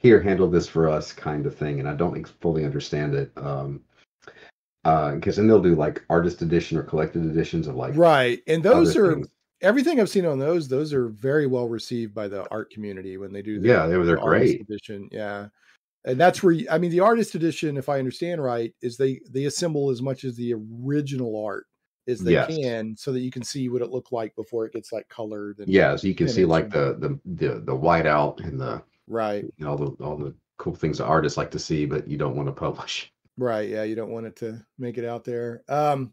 here, handle this for us kind of thing, and I don't fully understand it. Um, uh, because then they'll do like artist edition or collected editions of like right, and those are things. Everything I've seen on those. Those are very well received by the art community when they do. The, yeah, they're, they're the great edition. Yeah, and that's where you, I mean the artist edition, if I understand right, is they they assemble as much as the original art as they yes. can, so that you can see what it looked like before it gets like colored. And, yeah, so you can see like the the the the whiteout and the right you know, all the all the cool things that artists like to see, but you don't want to publish. Right. Yeah, you don't want it to make it out there. Um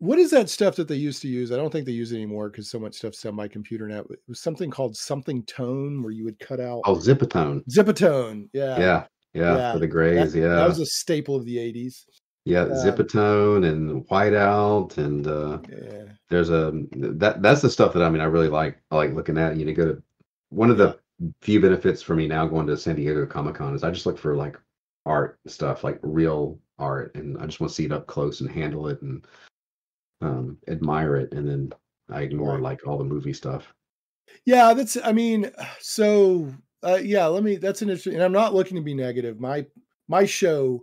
what is that stuff that they used to use? I don't think they use it anymore because so much stuff's on my computer now. It was something called something tone where you would cut out oh Zipatone. Zipatone. Yeah. Yeah. Yeah. yeah. For the grays. That, yeah. That was a staple of the eighties. Yeah, um, Zipatone and whiteout, and uh yeah. there's a that that's the stuff that I mean I really like I like looking at. You know, go to one of the yeah. few benefits for me now going to San Diego Comic-Con is I just look for like art stuff, like real art, and I just want to see it up close and handle it and um admire it, and then I ignore right. like all the movie stuff. Yeah, that's I mean so uh yeah let me that's an interesting, and I'm not looking to be negative. My my show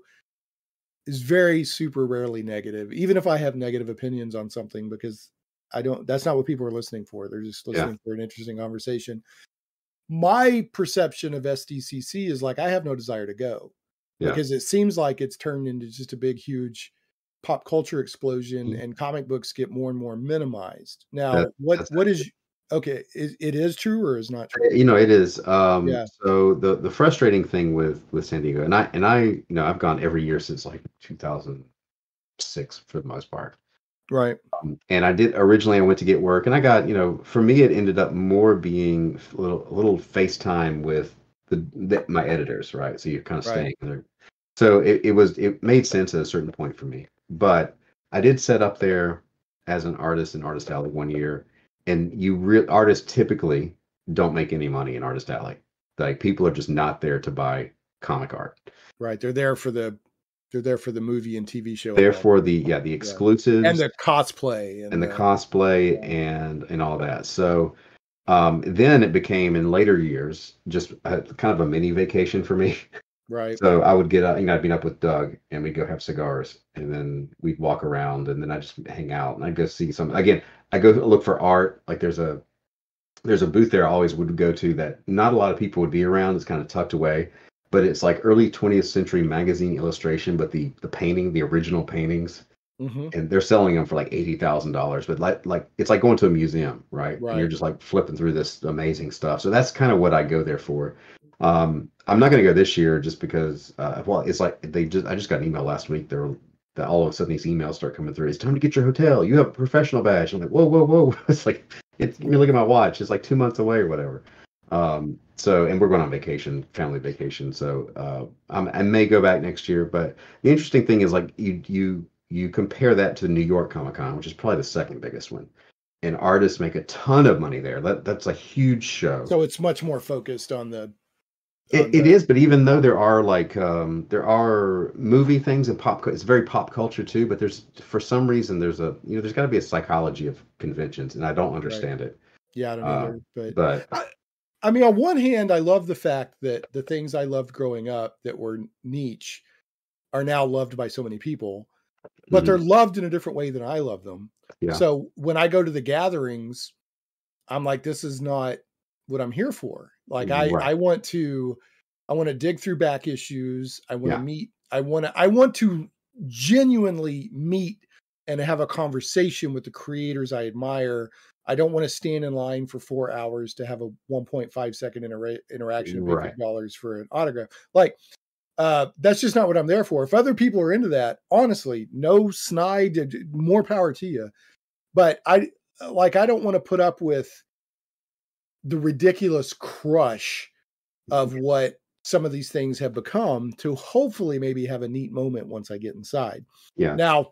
is very super rarely negative, even if I have negative opinions on something, because I don't that's not what people are listening for. They're just listening yeah. for an interesting conversation. My perception of S D C C is like, I have no desire to go yeah. because it seems like it's turned into just a big, huge pop culture explosion mm-hmm. and comic books get more and more minimized. Now, that, what, what is, okay. It, it is true or is not true? You know, it is. Um, yeah. So the, the frustrating thing with, with San Diego, and I, and I, you know, I've gone every year since like two thousand six for the most part. Right. Um, and I did originally I went to get work, and I got, you know, for me, it ended up more being a little, a little FaceTime with the, the my editors. Right. So you're kind of right. staying there. So it, it was it made sense at a certain point for me. But I did set up there as an artist in Artist Alley one year. And you real artists typically don't make any money in Artist Alley. Like people are just not there to buy comic art. Right. They're there for the. They're there for the movie and T V show. Therefore, the yeah, the exclusives yeah. and the cosplay and, and the, the cosplay yeah. and and all that. So um, then it became in later years just a, kind of a mini vacation for me. Right. So I would get up, you know, I'd meet up with Doug, and we'd go have cigars, and then we'd walk around, and then I just hang out, and I'd go see some. Again, I go look for art. Like there's a there's a booth there I always would go to that not a lot of people would be around. It's kind of tucked away. But it's like early twentieth century magazine illustration, but the the painting, the original paintings, mm-hmm. and they're selling them for like eighty thousand dollars. But like like it's like going to a museum, right? right? And you're just like flipping through this amazing stuff. So that's kind of what I go there for. Um, I'm not going to go this year just because, uh, well, it's like they just I just got an email last week. They're that all of a sudden these emails start coming through. It's time to get your hotel. You have a professional badge. I'm like, whoa, whoa, whoa! It's like it's you look at my watch. It's like two months away or whatever. Um, so, and we're going on vacation, family vacation. So, uh, I'm, I may go back next year, but the interesting thing is like you, you, you compare that to New York Comic Con, which is probably the second biggest one, and artists make a ton of money there. That that's a huge show. So it's much more focused on the, on it, the... it is, but even though there are like, um, there are movie things and pop, it's very pop culture too, but there's, for some reason, there's a, you know, there's gotta be a psychology of conventions, and I don't understand right. it. Yeah. I don't uh, either, but, but I, I mean, on one hand, I love the fact that the things I loved growing up that were niche are now loved by so many people, but mm-hmm. they're loved in a different way than I love them. Yeah. So when I go to the gatherings, I'm like, this is not what I'm here for. Like I, right. I want to, I want to dig through back issues. I want yeah. to meet, I want to, I want to genuinely meet and have a conversation with the creators I admire. I don't want to stand in line for four hours to have a one point five second inter interaction and pay fifty dollars for an autograph. Like, uh, that's just not what I'm there for. If other people are into that, honestly, no snide, more power to you. But I, like, I don't want to put up with the ridiculous crush of what some of these things have become to hopefully maybe have a neat moment once I get inside. Yeah. Now,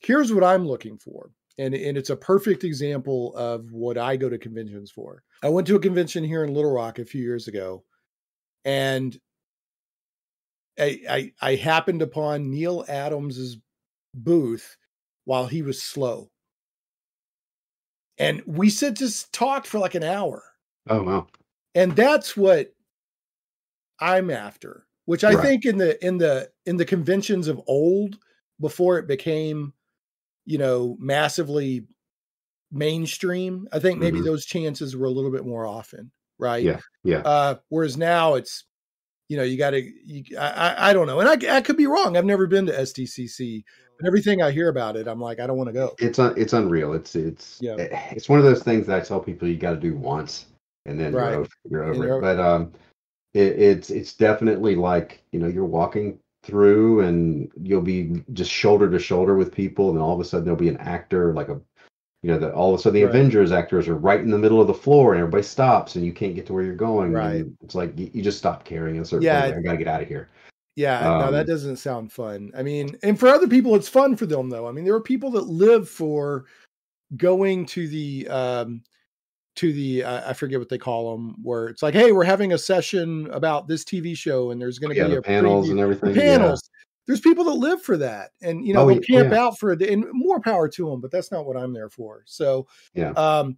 here's what I'm looking for. And, and it's a perfect example of what I go to conventions for. I went to a convention here in Little Rock a few years ago, and I, I, I happened upon Neil Adams's booth while he was slow. And we sit just talked for like an hour. Oh, wow. And that's what I'm after, which I right. think in the, in the, in the conventions of old, before it became, you know, massively mainstream, I think maybe mm-hmm. those chances were a little bit more often. Right. Yeah. Yeah. Uh, whereas now it's, you know, you gotta, you, I, I don't know. And I, I could be wrong. I've never been to S D C C, but everything I hear about it, I'm like, I don't want to go. It's, un, it's unreal. It's, it's, yeah. it's one of those things that I tell people you got to do once and then right. you're over, you're over you're it. Over. But, um, it, it's, it's definitely like, you know, you're walking through and you'll be just shoulder to shoulder with people, and all of a sudden there'll be an actor, like a, you know, that all of a sudden the right. Avengers actors are right in the middle of the floor, and everybody stops and you can't get to where you're going. Right. And it's like you, you just stop caring and sort of yeah, I gotta get out of here. Yeah, um, no, that doesn't sound fun. I mean, and for other people it's fun for them though. I mean, there are people that live for going to the um to the, uh, I forget what they call them, where it's like, hey, we're having a session about this T V show, and there's going to yeah, be the a panels preview. And everything. The panels. Yeah. There's people that live for that, and you know, oh, they camp yeah. out for a day, and more power to them, but that's not what I'm there for. So, yeah. um,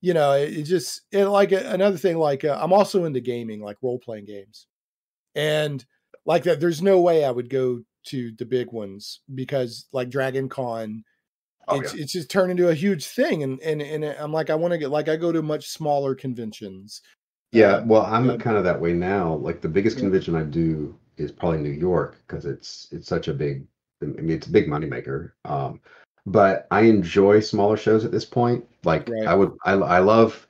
you know, it, it just, it, like uh, another thing, like uh, I'm also into gaming, like role-playing games and like that. There's no way I would go to the big ones because like Dragon Con, Oh, it's, yeah. it's just turned into a huge thing. And, and, and I'm like, I want to get, like, I go to much smaller conventions. Yeah. Uh, well, I'm uh, kind of that way now. Like the biggest yeah. convention I do is probably New York, because it's, it's such a big, I mean, it's a big moneymaker. Um, but I enjoy smaller shows at this point. Like right. I would, I, I love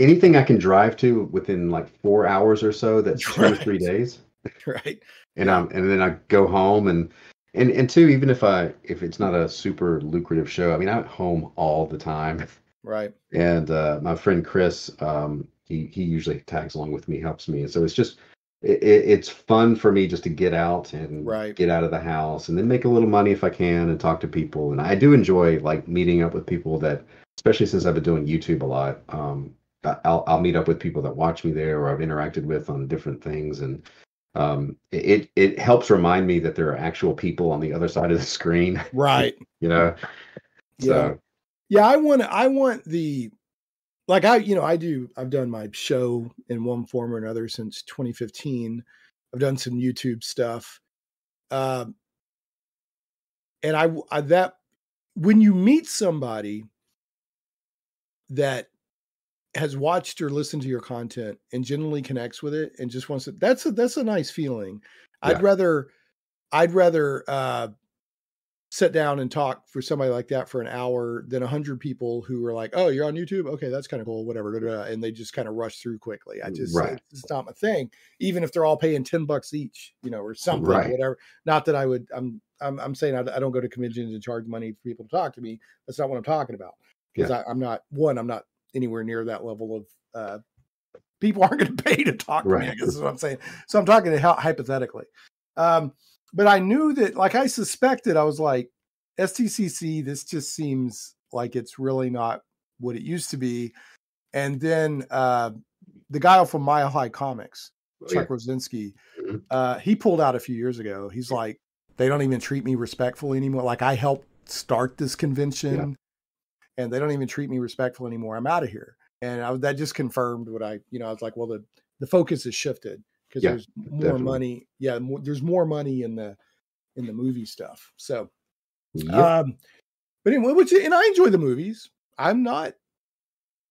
anything I can drive to within like four hours or so. That's right. two or three days. Right. And I'm, and then I go home and, And and two, even if I if it's not a super lucrative show, I mean, I'm at home all the time. Right. And uh, my friend Chris, um, he he usually tags along with me, helps me, and so it's just it, it's fun for me just to get out and right. get out of the house, and then make a little money if I can, and talk to people. And I do enjoy like meeting up with people that, especially since I've been doing YouTube a lot, um, I'll I'll meet up with people that watch me there or I've interacted with on different things, and. Um, it, it helps remind me that there are actual people on the other side of the screen. Right. You know? So. Yeah. Yeah. I want, I want the, like I, you know, I do, I've done my show in one form or another since twenty fifteen. I've done some YouTube stuff. Um, and I, I, that when you meet somebody that has watched or listened to your content and generally connects with it and just wants to, that's a, that's a nice feeling. Yeah. I'd rather, I'd rather, uh, sit down and talk for somebody like that for an hour than a hundred people who are like, oh, you're on YouTube. Okay. That's kind of cool. Whatever. Blah, blah, and they just kind of rush through quickly. I just, right. it's not my thing. Even if they're all paying ten bucks each, you know, or something, right. whatever. Not that I would, I'm, I'm, I'm saying I, I don't go to conventions and charge money for people to talk to me. That's not what I'm talking about. Cause yeah. I, I'm not one, I'm not, anywhere near that level of uh people aren't going to pay to talk to right. me, I guess is what I'm saying. So I'm talking to how hypothetically. Um, but I knew that, like I suspected, I was like, S T C C, this just seems like it's really not what it used to be. And then uh the guy from Mile High Comics, Chuck oh, yeah. Rosinski, uh, he pulled out a few years ago. He's like, they don't even treat me respectfully anymore. Like I helped start this convention. Yeah. And they don't even treat me respectful anymore. I'm out of here. And I, that just confirmed what I, you know, I was like, well, the, the focus has shifted because yeah, there's more definitely. money. Yeah. More, there's more money in the, in the movie stuff. So, yep. um, but anyway, which, and I enjoy the movies. I'm not,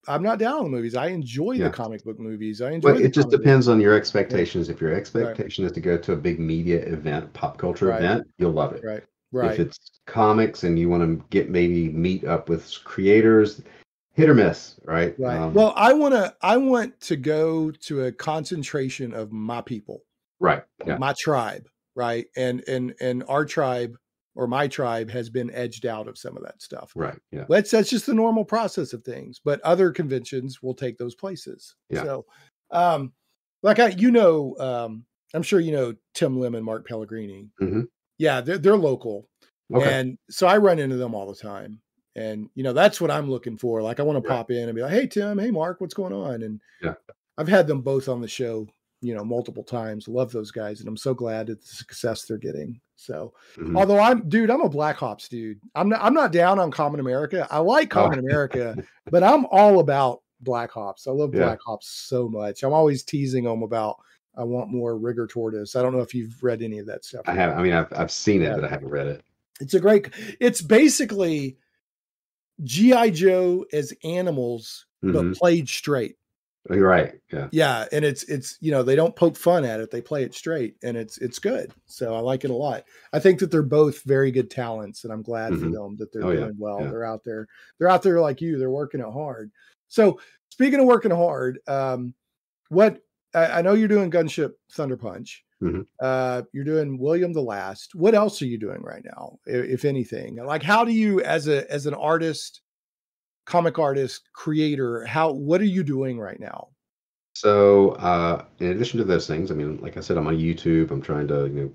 I'm not down on the movies. I enjoy yeah. the comic book movies. I enjoy. Well, it just depends movies. on your expectations. Yeah. If your expectation right. is to go to a big media event, pop culture right. event, you'll love it. Right. Right. If it's comics and you want to get maybe meet up with creators, hit or miss, right? Right. Um, well, I want to, I want to go to a concentration of my people, right? Yeah. My tribe, right? And and and our tribe, or my tribe has been edged out of some of that stuff. Right. Yeah. That's, that's just the normal process of things, but other conventions will take those places. Yeah. So, um, like I, you know, um, I'm sure, you know, Tim Lim and Mark Pellegrini. Mm-hmm. Yeah. They're, they're local. Okay. And so I run into them all the time. And, you know, that's what I'm looking for. Like, I want to yeah. pop in and be like, hey, Tim, hey, Mark, what's going on? And yeah. I've had them both on the show, you know, multiple times. Love those guys. And I'm so glad at the success they're getting. So, mm-hmm. although I'm, dude, I'm a Black Ops dude. I'm not, I'm not down on Common America. I like Common oh. America, but I'm all about Black Ops. I love yeah. Black Ops so much. I'm always teasing them about, I want more Rigor Tortoise. I don't know if you've read any of that stuff. I have. I mean, I've, I've seen it, yeah. but I haven't read it. It's a great, it's basically G I. Joe as animals, mm-hmm. but played straight. You're right. Yeah. Yeah. And it's, it's, you know, they don't poke fun at it. They play it straight, and it's, it's good. So I like it a lot. I think that they're both very good talents, and I'm glad mm-hmm. for them that they're oh, doing yeah. well. Yeah. They're out there. They're out there like you. They're working it hard. So speaking of working hard, um, what I, I know you're doing Gunship Thunderpunch. Mm-hmm. Uh, you're doing William the Last. What else are you doing right now, if, if anything? Like, how do you, as a as an artist, comic artist, creator, how what are you doing right now? So, uh, in addition to those things, I mean, like I said, I'm on YouTube. I'm trying to, you know,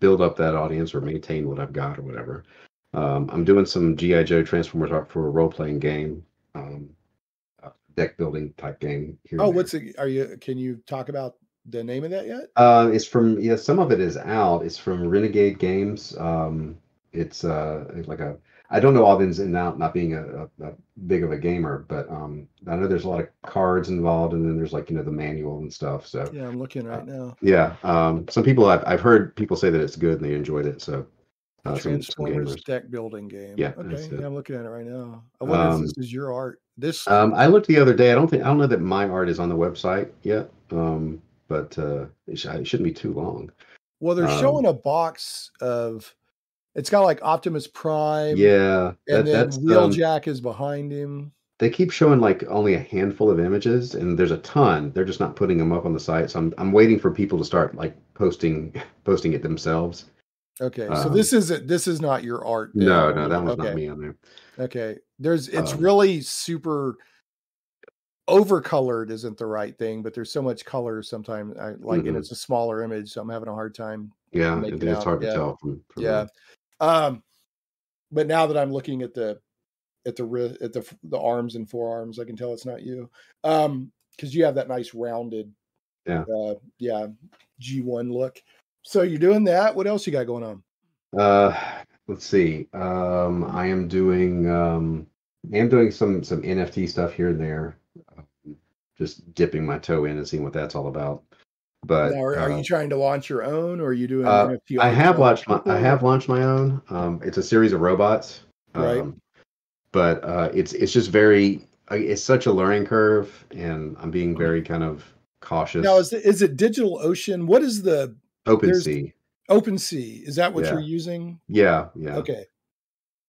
build up that audience or maintain what I've got or whatever. Um, I'm doing some G I. Joe Transformers art for a role playing game, um, deck building type game. Here oh, what's it? Are you? Can you talk about the name of that yet? Uh, it's from, yeah, some of it is out. It's from Renegade Games. Um, it's uh, like a, I don't know all the ins and out, not being a, a, a big of a gamer, but um, I know there's a lot of cards involved, and then there's like, you know, the manual and stuff. So yeah, I'm looking right uh, now. Yeah, um, some people I've I've heard people say that it's good and they enjoyed it. So uh, Transformers deck building game. Yeah, okay, yeah, I'm looking at it right now. I wonder um, if this is your art. This um, I looked the other day. I don't think I don't know that my art is on the website yet. Um. But uh, it, sh it shouldn't be too long. Well, they're um, showing a box of, it's got like Optimus Prime. Yeah. And that, then that's, Wheeljack um, is behind him. They keep showing like only a handful of images, and there's a ton. They're just not putting them up on the site. So I'm, I'm waiting for people to start like posting posting it themselves. Okay. Um, so this is, this is not your art. There. No, no, that one's okay. not me on there. Okay. There's, it's um, really super... Overcolored isn't the right thing, but there's so much color sometimes. I like mm-hmm. it. It's a smaller image, so I'm having a hard time. Yeah, it it's out. hard yeah. to tell. From, from yeah, um, but now that I'm looking at the at the at the the arms and forearms, I can tell it's not you, um, because you have that nice rounded, yeah, uh, yeah, G one look. So you're doing that. What else you got going on? Uh, let's see. Um, I am doing um, I'm doing some some N F T stuff here and there. Just dipping my toe in and seeing what that's all about. But now, are, are uh, you trying to launch your own, or are you doing? Uh, I have launched my. I have launched my own. Um, it's a series of robots, um, right? But uh, it's it's just very. It's such a learning curve, and I'm being very kind of cautious. Now, is it, is it DigitalOcean? What is the OpenSea? OpenSea, is that what yeah. you're using? Yeah. Yeah. Okay.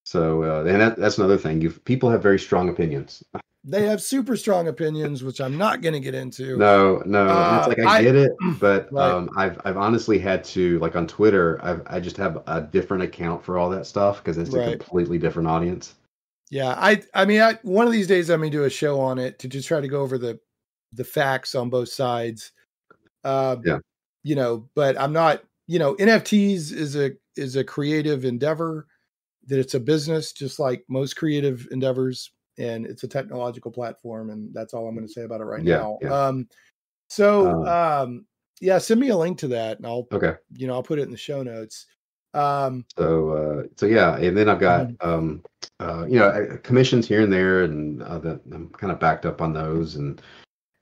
So, uh, and that, that's another thing. You've, people have very strong opinions. They have super strong opinions, which I'm not going to get into. No, no, uh, it's like I, I get it, but right. um, I've I've honestly had to, like on Twitter, I've, I just have a different account for all that stuff because it's right. a completely different audience. Yeah, I I mean, I, one of these days I'm going to do a show on it to just try to go over the the facts on both sides. Uh, yeah, you know, but I'm not. You know, N F Ts is a is a creative endeavor. That it's a business, just like most creative endeavors, and it's a technological platform, and that's all I'm going to say about it right yeah, now. Yeah. Um, so, um, um, yeah, send me a link to that, and I'll, okay. you know, I'll put it in the show notes. Um, so, uh, so yeah, and then I've got, um, uh, you know, commissions here and there, and uh, that I'm kind of backed up on those, and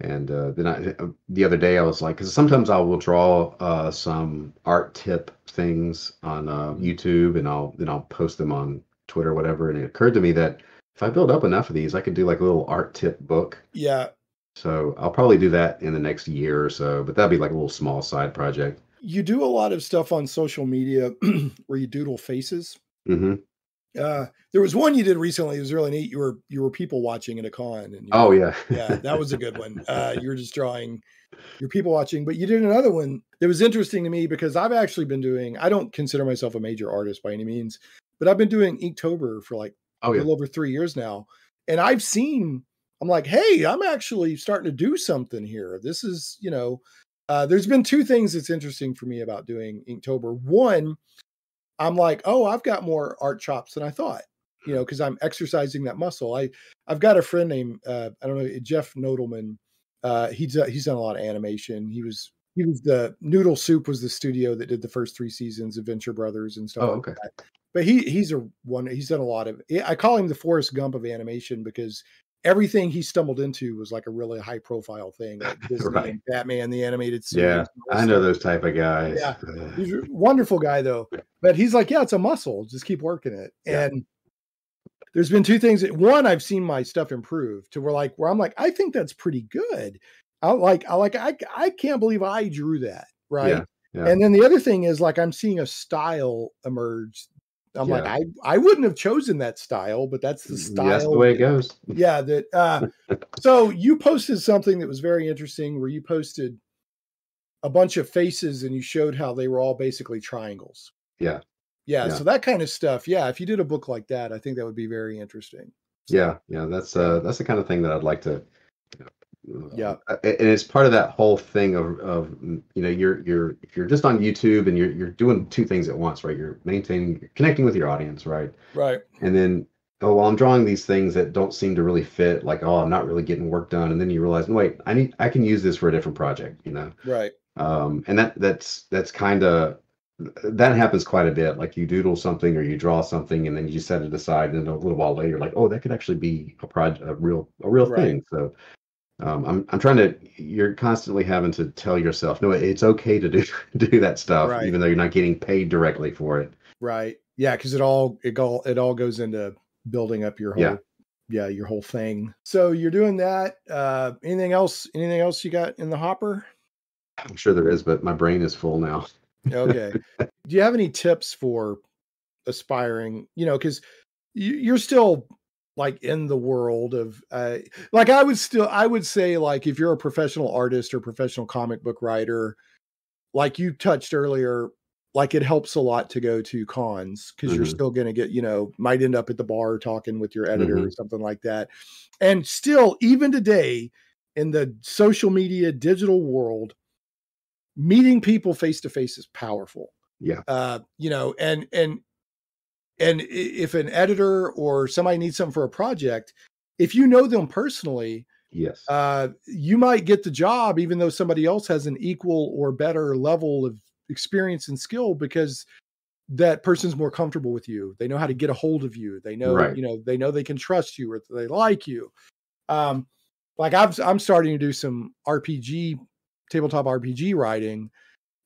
and uh, then I, the other day I was like, because sometimes I will draw uh, some art tip things on uh, YouTube, and I'll then I'll post them on Twitter or whatever. And it occurred to me that if I build up enough of these, I could do like a little art tip book. Yeah. So I'll probably do that in the next year or so, but that'd be like a little small side project. You do a lot of stuff on social media where you doodle faces. Mm-hmm. Uh, there was one you did recently. It was really neat. You were, you were people watching at a con. And you oh were, yeah. Yeah. That was a good one. Uh, you were just drawing your people watching, but you did another one that was interesting to me because I've actually been doing, I don't consider myself a major artist by any means, but I've been doing Inktober for like oh, a little yeah. over three years now. And I've seen, I'm like, hey, I'm actually starting to do something here. This is, you know, uh, there's been two things that's interesting for me about doing Inktober. One, I'm like, oh, I've got more art chops than I thought, you know, because I'm exercising that muscle. I, I've got a friend named, uh, I don't know, Jeff Nodelman. Uh, he's, uh, he's done a lot of animation. He was, he was the Noodle Soup was the studio that did the first three seasons of Venture Brothers and stuff oh, okay. like that. But he, he's a one, he's done a lot of, I call him the Forrest Gump of animation because everything he stumbled into was like a really high profile thing. Like Disney right. and Batman, the animated series. Yeah, I know those type of guys. Yeah. He's a wonderful guy though. But he's like, yeah, it's a muscle. Just keep working it. Yeah. And there's been two things. One, I've seen my stuff improve to where like, where I'm like, I think that's pretty good. I like, I like, I, I can't believe I drew that. Right. Yeah. Yeah. And then the other thing is like, I'm seeing a style emerge. I'm yeah. like, I, I wouldn't have chosen that style, but that's the style. That's the way it goes. Yeah. That. Uh, so you posted something that was very interesting where you posted a bunch of faces and you showed how they were all basically triangles. Yeah. Yeah. yeah. So that kind of stuff. Yeah. If you did a book like that, I think that would be very interesting. Yeah. Yeah. That's uh that's the kind of thing that I'd like to, you know, yeah. Uh, and it's part of that whole thing of, of, you know, you're, you're, you're just on YouTube and you're, you're doing two things at once, right? You're maintaining, you're connecting with your audience. Right. Right. And then, oh, well, I'm drawing these things that don't seem to really fit. Like, oh, I'm not really getting work done. And then you realize, no, wait, I need, I can use this for a different project, you know? Right. Um, and that, that's, that's kind of, that happens quite a bit. Like you doodle something or you draw something and then you set it aside and then a little while later, like, oh, that could actually be a project, a real, a real right. thing. So um, I'm, I'm trying to, you're constantly having to tell yourself, no, it's okay to do, do that stuff, right. even though you're not getting paid directly for it. Right. Yeah. Cause it all, it all, it all goes into building up your whole, yeah, yeah your whole thing. So you're doing that. Uh, anything else, anything else you got in the hopper? I'm sure there is, but my brain is full now. Okay. Do you have any tips for aspiring, you know, because you, you're still like in the world of, uh, like I would still, I would say like, if you're a professional artist or professional comic book writer, like you touched earlier, like it helps a lot to go to cons because mm-hmm. you're still going to get, you know, might end up at the bar talking with your editor mm-hmm. or something like that. And still, even today in the social media, digital world, meeting people face to face is powerful. Yeah. Uh, you know, and, and, and if an editor or somebody needs something for a project, if you know them personally, yes, uh, you might get the job, even though somebody else has an equal or better level of experience and skill, because that person's more comfortable with you. They know how to get a hold of you. They know, right. you know, they know they can trust you or they like you. Um, like I've, I'm starting to do some R P G tabletop R P G writing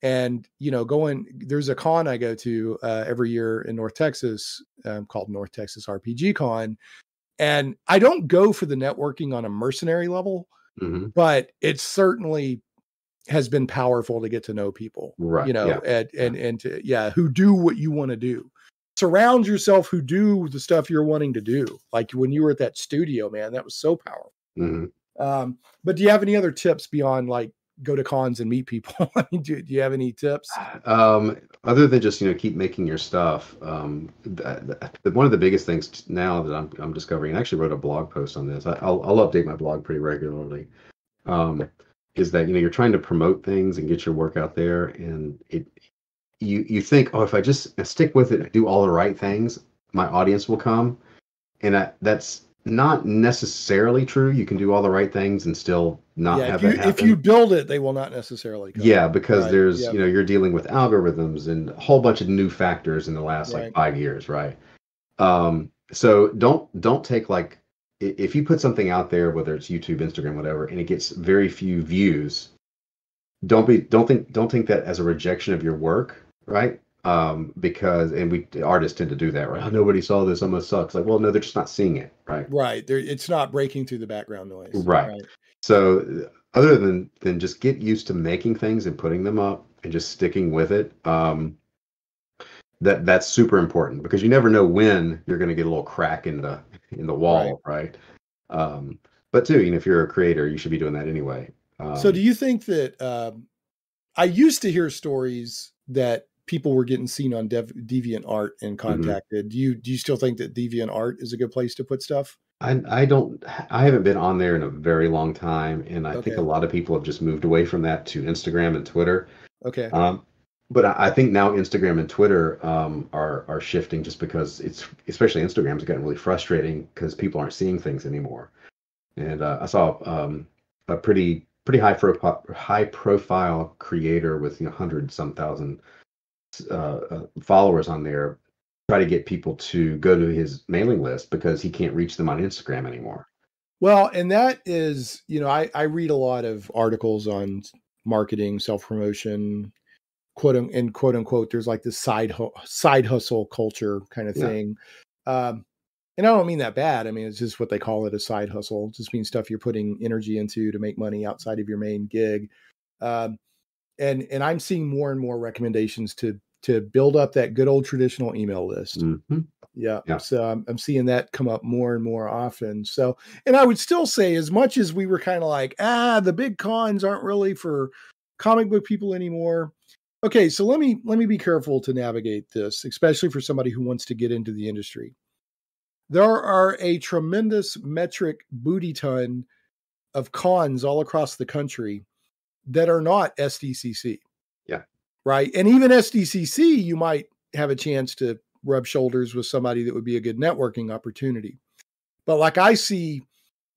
and, you know, going, there's a con I go to uh, every year in North Texas um, called North Texas R P G Con. And I don't go for the networking on a mercenary level, mm-hmm. but it certainly has been powerful to get to know people, right. you know, yeah. and, and, and to, yeah, who do what you want to do. Surround yourself who do the stuff you're wanting to do. Like when you were at that studio, man, that was so powerful. Mm-hmm. Um, but do you have any other tips beyond like, go to cons and meet people? I mean, do, do you have any tips? Um, other than just, you know, keep making your stuff. Um, the, the, one of the biggest things now that I'm, I'm discovering, and I actually wrote a blog post on this. I, I'll, I'll update my blog pretty regularly. Um, is that, you know, you're trying to promote things and get your work out there. And it, you, you think, oh, if I just stick with it, do all the right things, my audience will come. And I, that's, not necessarily true. You can do all the right things and still not yeah, have if you, that happen. If you build it, they will not necessarily come. Yeah, because right. there's, yep. you know, you're dealing with algorithms and a whole bunch of new factors in the last right. like five years, right? Um, so don't don't take like, if you put something out there, whether it's YouTube, Instagram, whatever, and it gets very few views, don't be don't think don't think that as a rejection of your work, right? Um, because, and we artists tend to do that, right? Oh, nobody saw this, almost sucks. Like, well, no, they're just not seeing it. Right. Right. They're, it's not breaking through the background noise. Right. right. So other than, than just get used to making things and putting them up and just sticking with it. Um, that that's super important, because you never know when you're going to get a little crack in the in the wall, right? right? Um, but too, you know, if you're a creator, you should be doing that anyway. Um, so do you think that um, I used to hear stories that people were getting seen on Dev, DeviantArt and contacted. Mm-hmm. Do you do you still think that DeviantArt is a good place to put stuff? I, I don't, I haven't been on there in a very long time. And I okay. think a lot of people have just moved away from that to Instagram and Twitter. Okay. Um, but I, I think now Instagram and Twitter um, are, are shifting, just because it's, especially Instagram's gotten really frustrating because people aren't seeing things anymore. And uh, I saw um, a pretty, pretty high, pro- high profile creator with, you know, hundred some thousand uh, followers on there, try to get people to go to his mailing list because he can't reach them on Instagram anymore. Well, and that is, you know, I, I read a lot of articles on marketing, self-promotion, quote and quote unquote, there's like this side, hu- side hustle culture kind of thing. Yeah. Um, and I don't mean that bad. I mean, it's just what they call it, a side hustle. It just means stuff you're putting energy into to make money outside of your main gig. Um, and, and I'm seeing more and more recommendations to, to build up that good old traditional email list. Mm-hmm. Yeah. yeah. So I'm, I'm seeing that come up more and more often. So, and I would still say, as much as we were kind of like, ah, the big cons aren't really for comic book people anymore. Okay. So let me, let me be careful to navigate this, especially for somebody who wants to get into the industry. There are a tremendous metric booty ton of cons all across the country that are not S D C C. Right. And even S D C C, you might have a chance to rub shoulders with somebody that would be a good networking opportunity. But like I see,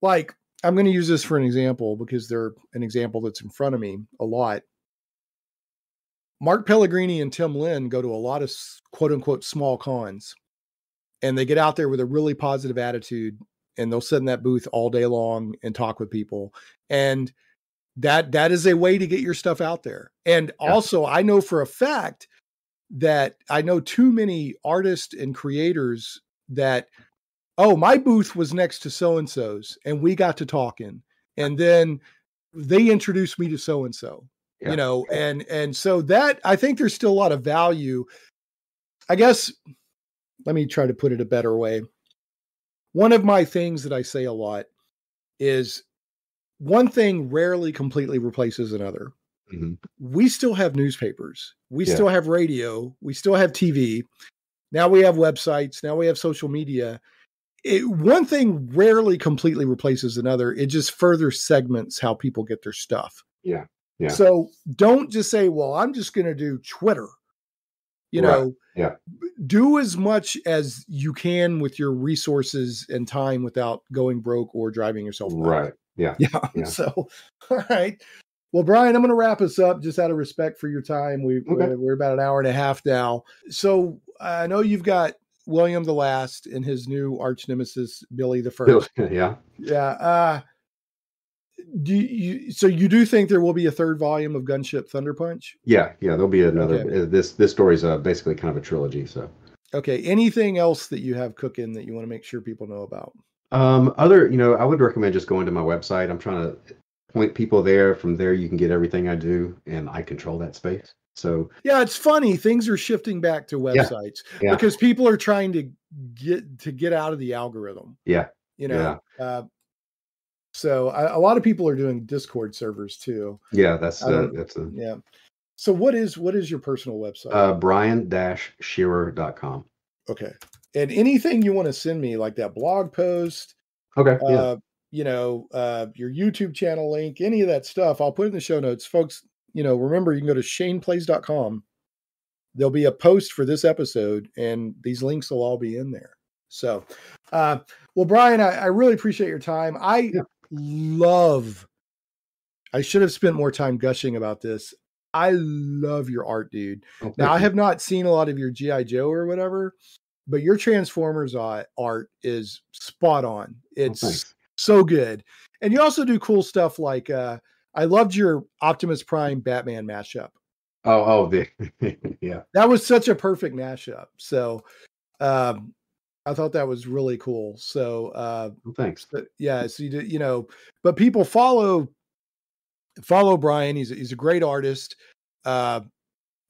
like, I'm going to use this for an example because they're an example that's in front of me a lot. Mark Pellegrini and Tim Lin go to a lot of quote unquote small cons, and they get out there with a really positive attitude, and they'll sit in that booth all day long and talk with people. And That that is a way to get your stuff out there. And yeah. also, I know for a fact that I know too many artists and creators that, oh, my booth was next to so-and-so's and we got to talking. And then they introduced me to so-and-so, yeah. you know, and, and so that, I think there's still a lot of value. I guess, let me try to put it a better way. One of my things that I say a lot is, one thing rarely completely replaces another. Mm-hmm. We still have newspapers. We yeah. still have radio. We still have T V. Now we have websites. Now we have social media. It, one thing rarely completely replaces another. It just further segments how people get their stuff. Yeah. yeah. So don't just say, well, I'm just going to do Twitter. You right. know, yeah. do as much as you can with your resources and time without going broke or driving yourself wild. Right. Yeah, yeah. Yeah. So, all right. Well, Brian, I'm going to wrap us up just out of respect for your time. We, okay. we're, we're about an hour and a half now. So I know you've got William the Last and his new arch nemesis, Billy the First. Yeah. Yeah. Uh, do you, so you do think there will be a third volume of Gunship Thunderpunch? Yeah. Yeah. There'll be another. Okay. This, this story's uh, basically kind of a trilogy. So, okay. Anything else that you have cooking that you want to make sure people know about? Um, other, you know, I would recommend just going to my website. I'm trying to point people there. From there, you can get everything I do, and I control that space. So yeah, it's funny. Things are shifting back to websites yeah, yeah. because people are trying to get to get out of the algorithm. Yeah, you know. Yeah. Uh, so I, a lot of people are doing Discord servers too. Yeah, that's uh, that's a, yeah. So what is what is your personal website? Uh, Brian Shearer dot com. Okay. And anything you want to send me, like that blog post, okay, yeah. uh, you know, uh, your YouTube channel link, any of that stuff, I'll put in the show notes. Folks, you know, remember, you can go to Shane Plays dot com. There'll be a post for this episode, and these links will all be in there. So, uh, well, Brian, I, I really appreciate your time. I yeah. love, I should have spent more time gushing about this. I love your art, dude. Oh, now, I have not seen a lot of your G I Joe or whatever, but your Transformers art is spot on. It's oh, so good. And you also do cool stuff like, uh, I loved your Optimus Prime Batman mashup. Oh, oh, the, yeah. That was such a perfect mashup. So um, I thought that was really cool. So uh, oh, thanks. But yeah, so you, do, you know, but people follow, follow Brian. He's, he's a great artist. Uh,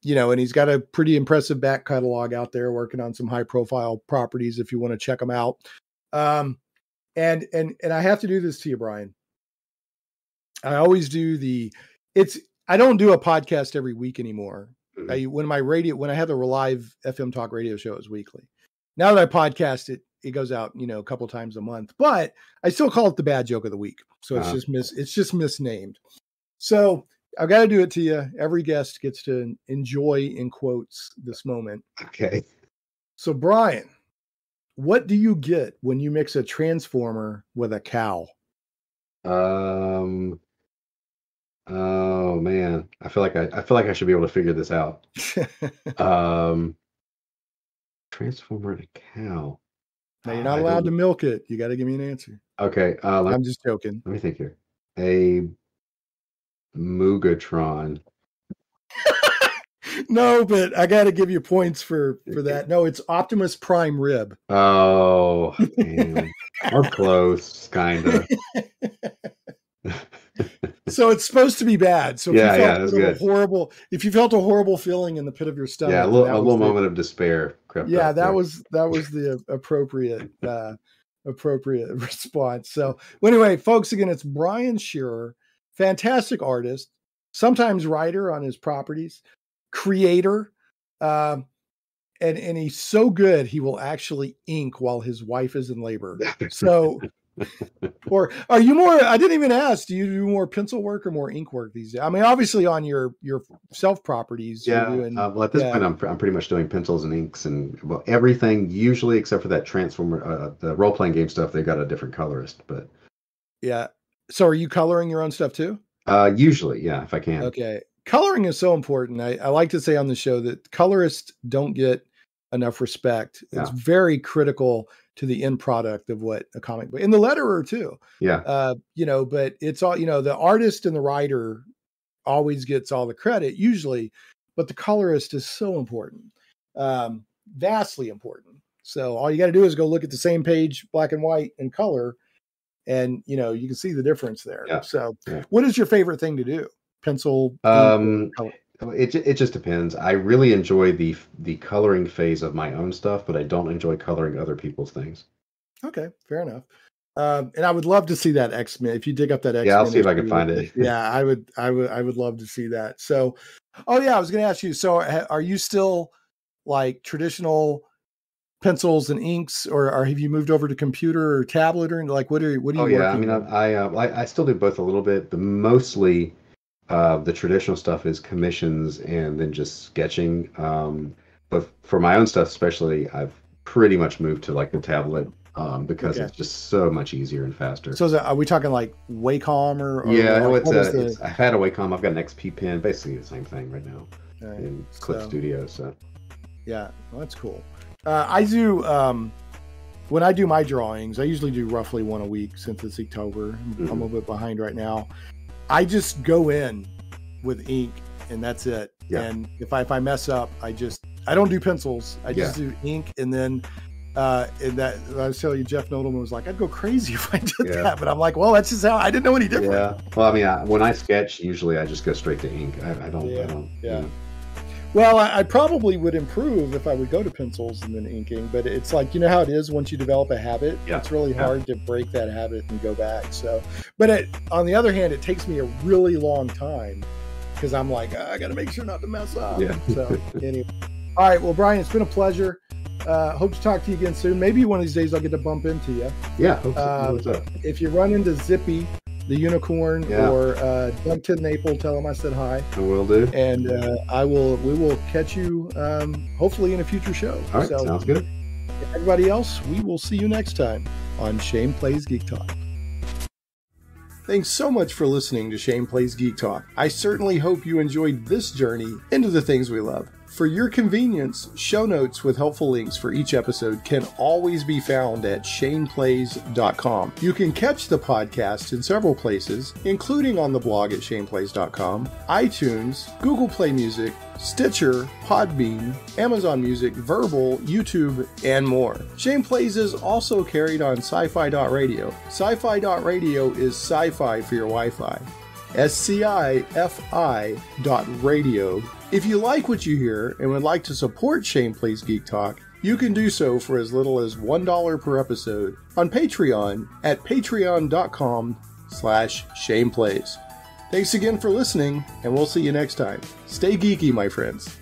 you know, and he's got a pretty impressive back catalog out there working on some high profile properties if you want to check them out. Um, and, and, and I have to do this to you, Brian. I always do the, it's, I don't do a podcast every week anymore. Mm-hmm. I, when my radio, when I had the live F M talk radio show, it was weekly. Now that I podcast it, it goes out, you know, a couple times a month, but I still call it the bad joke of the week. So it's uh-huh. just mis, it's just misnamed. So I've got to do it to you. Every guest gets to enjoy, in quotes, this moment. Okay. So Brian, what do you get when you mix a transformer with a cow? Um. Oh man, I feel like I, I feel like I should be able to figure this out. um, transformer and a cow. Now you're not I allowed don't... to milk it. You got to give me an answer. Okay. Uh, let... I'm just joking. Let me think here. A Mugatron. No, but I got to give you points for, for that. No, it's Optimus Prime Rib. Oh, man. We're close, kind of. So it's supposed to be bad. So if yeah, you felt yeah, that's good. Horrible, if you felt a horrible feeling in the pit of your stomach, yeah, a little, a little moment the, of despair. Crept yeah, that there. was that was the appropriate uh, appropriate response. So well, anyway, folks, again, it's Brian Shearer, fantastic artist, sometimes writer on his properties, creator, uh, and and he's so good he will actually ink while his wife is in labor. So. Or are you more, I didn't even ask, do you do more pencil work or more ink work these days? I mean, obviously on your, your self properties. Yeah. You're doing, uh, well, at this yeah. point, I'm, I'm pretty much doing pencils and inks and well, everything usually, except for that Transformer, uh, the role-playing game stuff, they've got a different colorist, but. Yeah. So are you coloring your own stuff too? Uh, usually. Yeah. If I can. Okay. Coloring is so important. I, I like to say on the show that colorists don't get enough respect. Yeah. It's very critical to the end product of what a comic book, and the letterer too. Yeah. Uh, you know, but it's all, you know, the artist and the writer always gets all the credit usually, but the colorist is so important. Um, vastly important. So all you got to do is go look at the same page, black and white and color. And you know, you can see the difference there. Yeah. So yeah. What is your favorite thing to do? Pencil? Um, color? It it just depends. I really enjoy the the coloring phase of my own stuff, but I don't enjoy coloring other people's things. Okay, fair enough. Um, and I would love to see that X-Men. If you dig up that X-Men, yeah, I'll see if I can find it. Yeah, I would, I would, I would love to see that. So, oh yeah, I was going to ask you. So, are you still like traditional pencils and inks, or, or have you moved over to computer or tablet or like what are what do you? Oh yeah, I mean, on? I I, uh, I I still do both a little bit, but mostly. Uh, the traditional stuff is commissions and then just sketching. Um, but for my own stuff, especially, I've pretty much moved to like the tablet um, because okay. it's just so much easier and faster. So is that, are we talking like Wacom or? or yeah, no, it's, a, the... it's I've had a Wacom. I've got an X P Pen, basically the same thing right now right. in Clip so, Studio. So yeah, well, that's cool. Uh, I do um, when I do my drawings, I usually do roughly one a week since it's October. Mm-hmm. I'm a little bit behind right now. I just go in with ink and that's it. Yeah. And if I, if I mess up, I just, I don't do pencils. I just yeah. do ink. And then, uh, and that I was telling you, Jeff Nodelman was like, I'd go crazy if I did yeah. that. But I'm like, well, that's just how I didn't know any different. Yeah. Well, I mean, I, when I sketch, usually I just go straight to ink. I, I don't, yeah. I don't, yeah. You know. Well, I, I probably would improve if I would go to pencils and then inking, but it's like, you know how it is once you develop a habit, yeah, it's really yeah. hard to break that habit and go back. So, but it, on the other hand, it takes me a really long time because I'm like, I got to make sure not to mess up. Yeah. So anyway. All right. Well, Brian, it's been a pleasure. Uh, hope to talk to you again soon. Maybe one of these days I'll get to bump into you. Yeah. Hope so. um, What's up? If you run into Zippy the Unicorn yeah. or uh, Doug TenNapel, tell him I said hi. I will do. And uh, I will. we will catch you um, hopefully in a future show. All right, so, sounds good. Everybody else, we will see you next time on Shane Plays Geek Talk. Thanks so much for listening to Shane Plays Geek Talk. I certainly hope you enjoyed this journey into the things we love. For your convenience, show notes with helpful links for each episode can always be found at shane plays dot com. You can catch the podcast in several places, including on the blog at shane plays dot com, iTunes, Google Play Music, Stitcher, Podbean, Amazon Music, Verbal, YouTube, and more. Shane Plays is also carried on sci fi dot radio. sci fi dot radio is sci-fi for your Wi-Fi. S C I F I dot radio If you like what you hear and would like to support Shane Plays Geek Talk, you can do so for as little as one dollar per episode on Patreon at patreon.com slash shaneplays. Thanks again for listening, and we'll see you next time. Stay geeky, my friends.